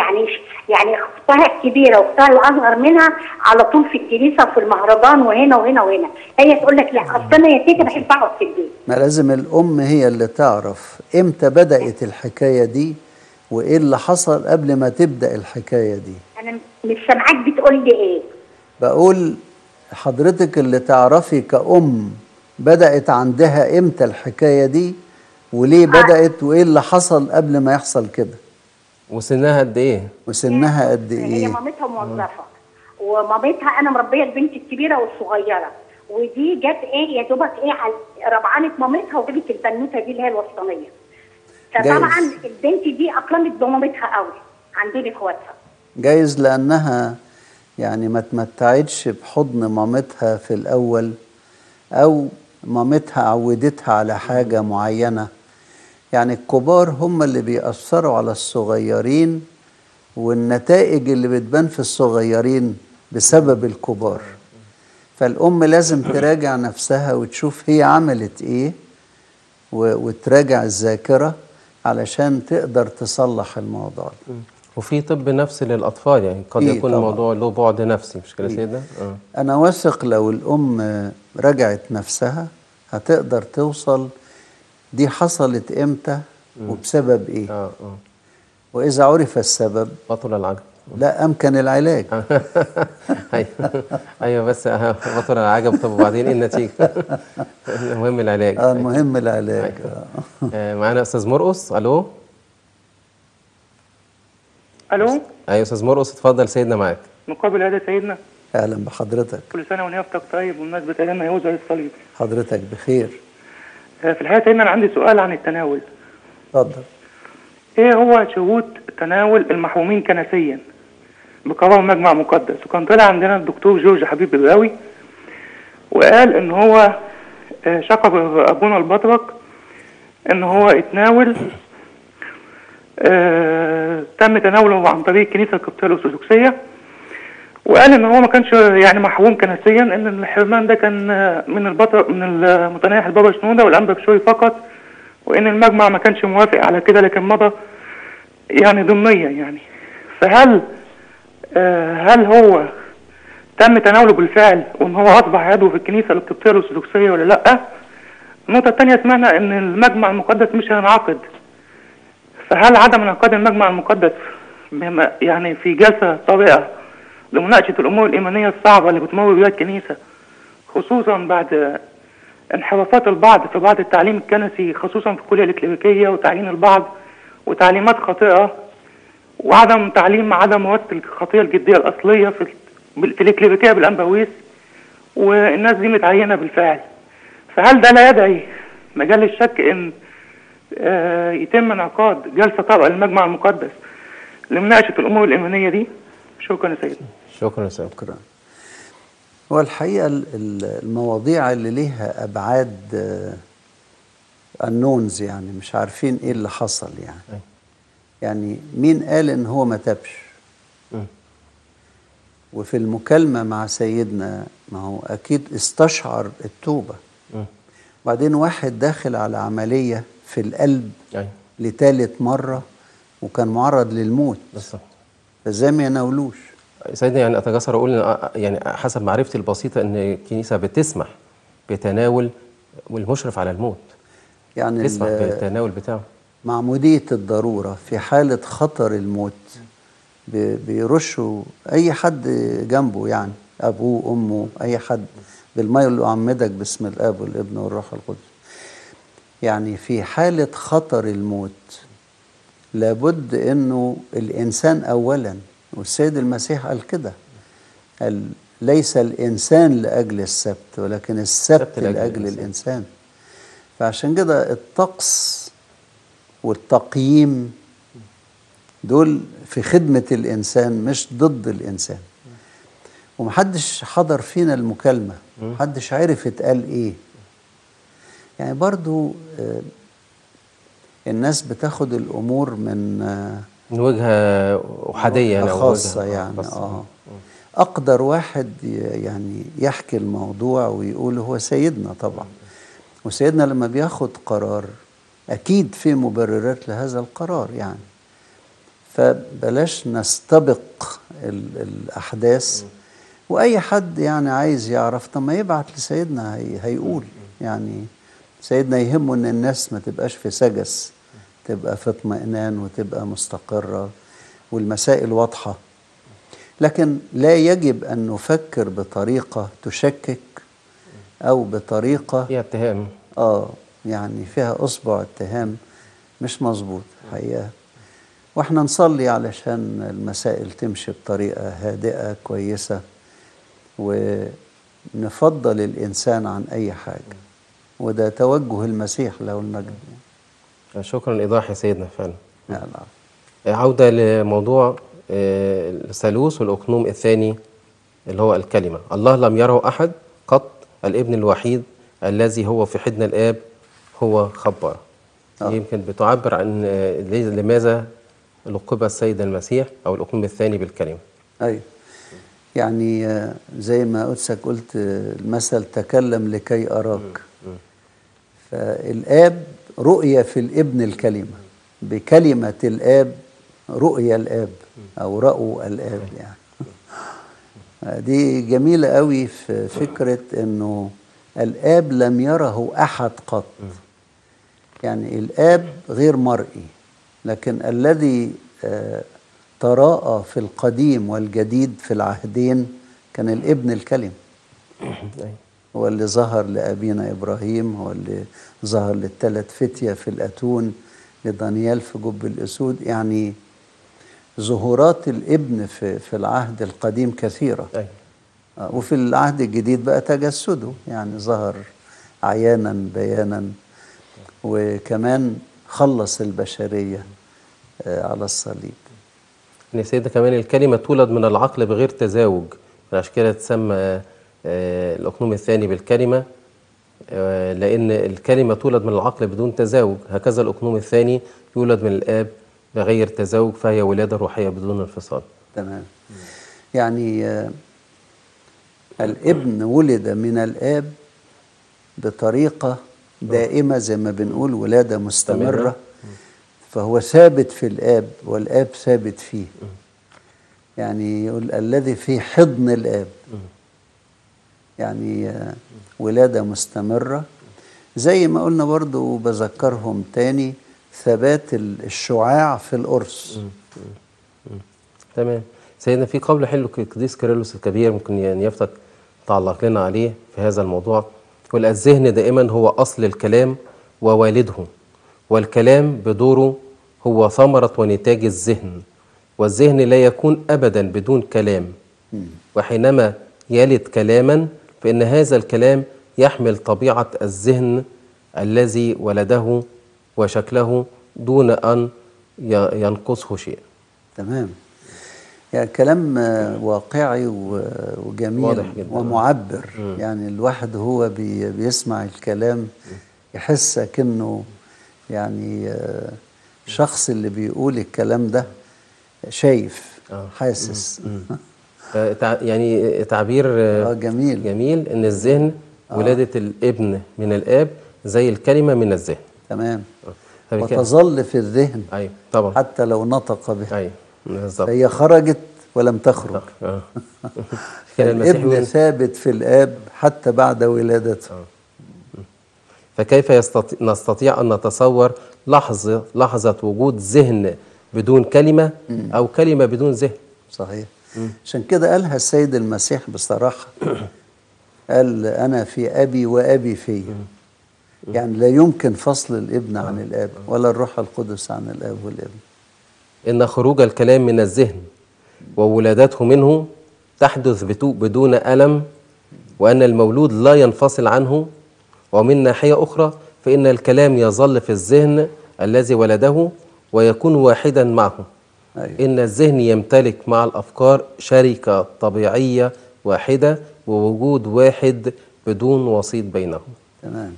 يعني اختها الكبيره واختها الاصغر منها على طول في الكنيسه وفي المهرجان وهنا وهنا وهنا. هي تقول لك لا اصل انا يا تيتا بحب اقعد في البيت. ما لازم الام هي اللي تعرف امتى بدات الحكايه دي وايه اللي حصل قبل ما تبدا الحكايه دي. انا مش سامعاك بتقول لي ايه. بقول حضرتك اللي تعرفي كأم بدأت عندها امتى الحكاية دي وليه بدأت وايه اللي حصل قبل ما يحصل كده. وسنها قد ايه؟ وسنها قد ايه؟ هي مامتها موظفة، ومامتها انا مربية البنت الكبيرة والصغيرة، ودي جت ايه يا دوبك ايه ربعانة مامتها وجابت البنوتة دي اللي هي الوسطانية. فطبعا البنت دي اقلمت بمامتها قوي عندنا اخواتها. جايز لأنها يعني ما تمتعتش بحضن مامتها في الأول، أو مامتها عودتها على حاجة معينة. يعني الكبار هم اللي بيأثروا على الصغيرين، والنتائج اللي بتبان في الصغيرين بسبب الكبار. فالأم لازم تراجع نفسها وتشوف هي عملت إيه، وتراجع الذاكرة علشان تقدر تصلح الموضوع ده. وفي طب نفسي للأطفال، يعني قد يكون الموضوع له بعد نفسي، مش كده يا سيدنا؟ أنا واثق لو الأم رجعت نفسها هتقدر توصل دي حصلت إمتى وبسبب إيه. وإذا عرف السبب بطل العجب. لا أمكن العلاج. أيوة بس بطل العجب. طب وبعدين إيه النتيجة؟ المهم العلاج. المهم العلاج. معانا أستاذ مرقس. ألو. ألو. أيوة أستاذ مرقس اتفضل سيدنا معاك. مقابل هذا سيدنا. أهلا بحضرتك. كل سنة ونيافتك طيب بمناسبة أيام يوزع الصليب. حضرتك بخير. في الحقيقة سيدنا أنا عندي سؤال عن التناول. اتفضل. ايه هو شهود تناول المحرومين كنسيا بقرار مجمع مقدس؟ وكان طلع عندنا الدكتور جورج حبيب الراوي وقال ان هو شكر ابونا البطرك ان هو اتناول تم تناوله عن طريق الكنيسه القبطيه الارثوذكسيه، وقال ان هو ما كانش يعني محروم كنسيا، ان الحرمان ده كان من المتنايح البابا شنودة والانبا بشوي فقط، وان المجمع ما كانش موافق على كده لكن مضى يعني ضمنيا يعني. فهل هل هو تم تناوله بالفعل وان هو اصبح عضو في الكنيسه القبطيه الارثوذكسيه ولا لا؟ النقطه الثانيه سمعنا ان المجمع المقدس مش هينعقد، فهل عدم انعقاد المجمع المقدس يعني في جلسه طارئه لمناقشه الامور الايمانيه الصعبه اللي بتمر بيها الكنيسه، خصوصا بعد انحرافات البعض في بعض التعليم الكنسي خصوصا في الكليه الكليريكيه، وتعيين البعض وتعليمات خاطئه وعدم تعليم عدم مواده الخطيه الجديه الاصليه في الكليريكيه بالانباويس، والناس دي متعينه بالفعل. فهل ده لا يدعي مجال للشك ان يتم انعقاد جلسه طارئه للمجمع المقدس لمناقشه الامور الايمانيه دي؟ شكرا يا سيدنا. شكرا يا سيدنا. والحقيقة المواضيع اللي ليها أبعاد unknowns يعني مش عارفين إيه اللي حصل يعني. يعني مين قال إن هو ما تابش؟ وفي المكالمة مع سيدنا ما هو أكيد استشعر التوبة. وبعدين واحد داخل على عملية في القلب لتالت مرة وكان معرض للموت. بالظبط. فإزاي ما يناولوش؟ سيدنا يعني اتجسر اقول يعني حسب معرفتي البسيطه ان الكنيسه بتسمح بتناول المشرف على الموت، يعني بتسمح بالتناول بتاعه معموديه الضروره. في حاله خطر الموت بيرشوا اي حد جنبه، يعني ابوه امه اي حد، بالميه اللي اعمدك باسم الاب والابن والروح القدس. يعني في حاله خطر الموت لابد انه الانسان اولا، والسيد المسيح قال كده، قال ليس الإنسان لأجل السبت ولكن السبت لأجل الإنسان. فعشان كده الطقس والتقييم دول في خدمة الإنسان مش ضد الإنسان. ومحدش حضر فينا المكالمة، محدش عارف اتقال إيه. يعني برضو الناس بتاخد الأمور من وجهة أحادية خاصة يعني. أقدر واحد يعني يحكي الموضوع ويقول هو سيدنا طبعا، وسيدنا لما بياخد قرار أكيد في مبررات لهذا القرار يعني. فبلاش نستبق الأحداث، وأي حد يعني عايز يعرف طب ما يبعت لسيدنا هيقول. يعني سيدنا يهمه إن الناس ما تبقاش في سجس، تبقى في اطمئنان وتبقى مستقرة والمسائل واضحة. لكن لا يجب أن نفكر بطريقة تشكك أو بطريقة فيها اتهام، يعني فيها أصبع اتهام مش مظبوط حقيقة. واحنا نصلي علشان المسائل تمشي بطريقة هادئة كويسة، ونفضل الإنسان عن أي حاجة، وده توجه المسيح له المجد. شكرا لإيضاح يا سيدنا فعلا. عودة لموضوع الثالوث والأقنوم الثاني اللي هو الكلمة. الله لم يره أحد قط، الابن الوحيد الذي هو في حضن الآب هو خبر. يمكن بتعبر عن لماذا لقب السيد المسيح أو الأقنوم الثاني بالكلمة. أيوه يعني زي ما قدسك قلت المثل تكلم لكي أراك. فالآب رؤية في الابن الكلمة، بكلمة الآب رؤية الآب أو رأوا الآب يعني. دي جميلة قوي في فكرة أنه الآب لم يره أحد قط. يعني الآب غير مرئي، لكن الذي تراءى في القديم والجديد في العهدين كان الابن الكلمة، هو اللي ظهر لأبينا إبراهيم، هو اللي ظهر للثلاث فتية في الأتون، لدانيال في جب الأسود. يعني ظهورات الابن في العهد القديم كثيرة، وفي العهد الجديد بقى تجسده، يعني ظهر عيانا بيانا، وكمان خلص البشرية على الصليب. يا سيدة كمان الكلمة تولد من العقل بغير تزاوج، عشان كده تسمى الأقنوم الثاني بالكلمة، لأن الكلمة تولد من العقل بدون تزاوج. هكذا الأقنوم الثاني يولد من الآب بغير تزاوج، فهي ولادة روحية بدون انفصال. تمام. يعني الابن ولد من الآب بطريقة دائمة، زي ما بنقول ولادة مستمرة، فهو ثابت في الآب والآب ثابت فيه. يعني يقول الذي في حضن الآب، يعني ولادة مستمرة. زي ما قلنا برضو بذكرهم تاني، ثبات الشعاع في القرص. تمام. سيدنا في قول حلو القديس كريلوس الكبير ممكن يعني يفتك تعلق لنا عليه في هذا الموضوع، يقول الذهن دائما هو أصل الكلام ووالده، والكلام بدوره هو ثمرة ونتاج الذهن، والذهن لا يكون أبدا بدون كلام، وحينما يلد كلاما فإن هذا الكلام يحمل طبيعة الذهن الذي ولده وشكله دون أن ينقصه شيء. تمام. يعني كلام واقعي وجميل ومعبر. يعني الواحد هو بيسمع الكلام يحس كأنه يعني الشخص اللي بيقول الكلام ده شايف، حاسس. يعني تعبير جميل جميل، ان الذهن ولادة الابن من الاب زي الكلمة من الذهن. تمام. وتظل في الذهن. ايوه طبعا. حتى لو نطق بها. ايوه بالظبط. هي خرجت ولم تخرج. الابن ثابت في الاب حتى بعد ولادته. فكيف نستطيع ان نتصور لحظة وجود ذهن بدون كلمة او كلمة بدون ذهن؟ صحيح. عشان كده قالها السيد المسيح بصراحة، قال أنا في أبي وأبي في، يعني لا يمكن فصل الابن عن الآب ولا الروح القدس عن الآب والابن. إن خروج الكلام من الذهن وولادته منه تحدث بدون ألم، وأن المولود لا ينفصل عنه. ومن ناحية أخرى فإن الكلام يظل في الذهن الذي ولده ويكون واحدا معه. أيوة. إن الذهن يمتلك مع الأفكار شركة طبيعية واحدة ووجود واحد بدون وسيط بينهم. تمام.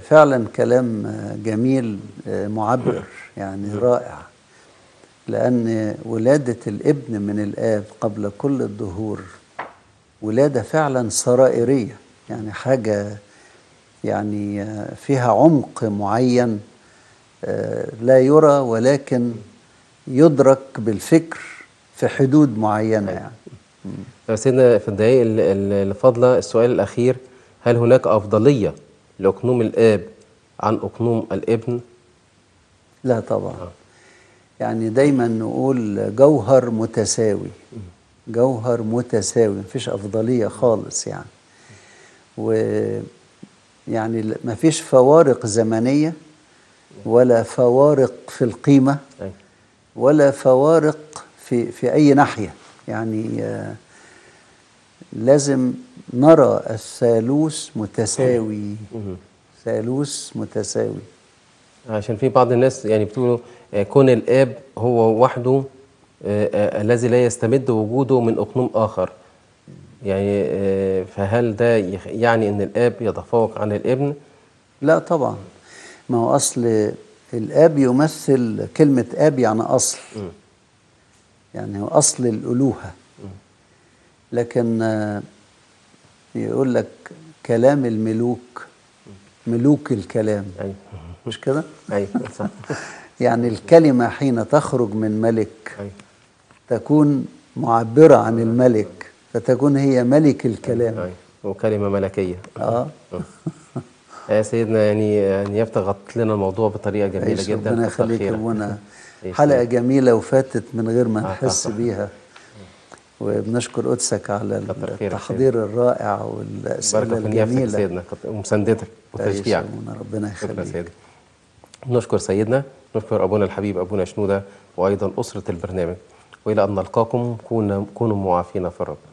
فعلا كلام جميل معبر، يعني رائع، لأن ولادة الابن من الآب قبل كل الدهور ولادة فعلا سرائرية، يعني حاجة يعني فيها عمق معين لا يرى ولكن يدرك بالفكر في حدود معينة. يعني سيدنا في الدقائق الفاضلة السؤال الأخير، هل هناك أفضلية لأقنوم الآب عن أقنوم الابن؟ لا طبعا. يعني دايما نقول جوهر متساوي، جوهر متساوي، مفيش أفضلية خالص. يعني ويعني مفيش فوارق زمنية ولا فوارق في القيمة ولا فوارق في أي ناحية. يعني لازم نرى الثالوث متساوي، ثالوث متساوي. عشان في بعض الناس يعني بتقولوا كون الآب هو وحده الذي لا يستمد وجوده من أقنوم آخر، يعني فهل ده يعني إن الآب يتفوق عن الابن؟ لا طبعا. ما هو أصل الآب يمثل كلمة آب، يعني أصل، يعني هو أصل الألوهة. لكن يقول لك كلام الملوك، ملوك الكلام، مش كده؟ يعني الكلمة حين تخرج من ملك تكون معبرة عن الملك، فتكون هي ملك الكلام، وكلمة ملكية. يا سيدنا يعني يفتح لنا الموضوع بطريقة جميلة جدا. ربنا يخليك. حلقة جميلة وفاتت من غير ما نحس بيها. وبنشكر قدسك على التحضير الرائع والأسئلة الجميلة سيدنا ومساندتك وتشجيعك. ربنا يخليك. نشكر سيدنا، نشكر أبونا الحبيب أبونا شنودة وأيضا أسرة البرنامج، وإلى أن نلقاكم كونوا معافين في الرب.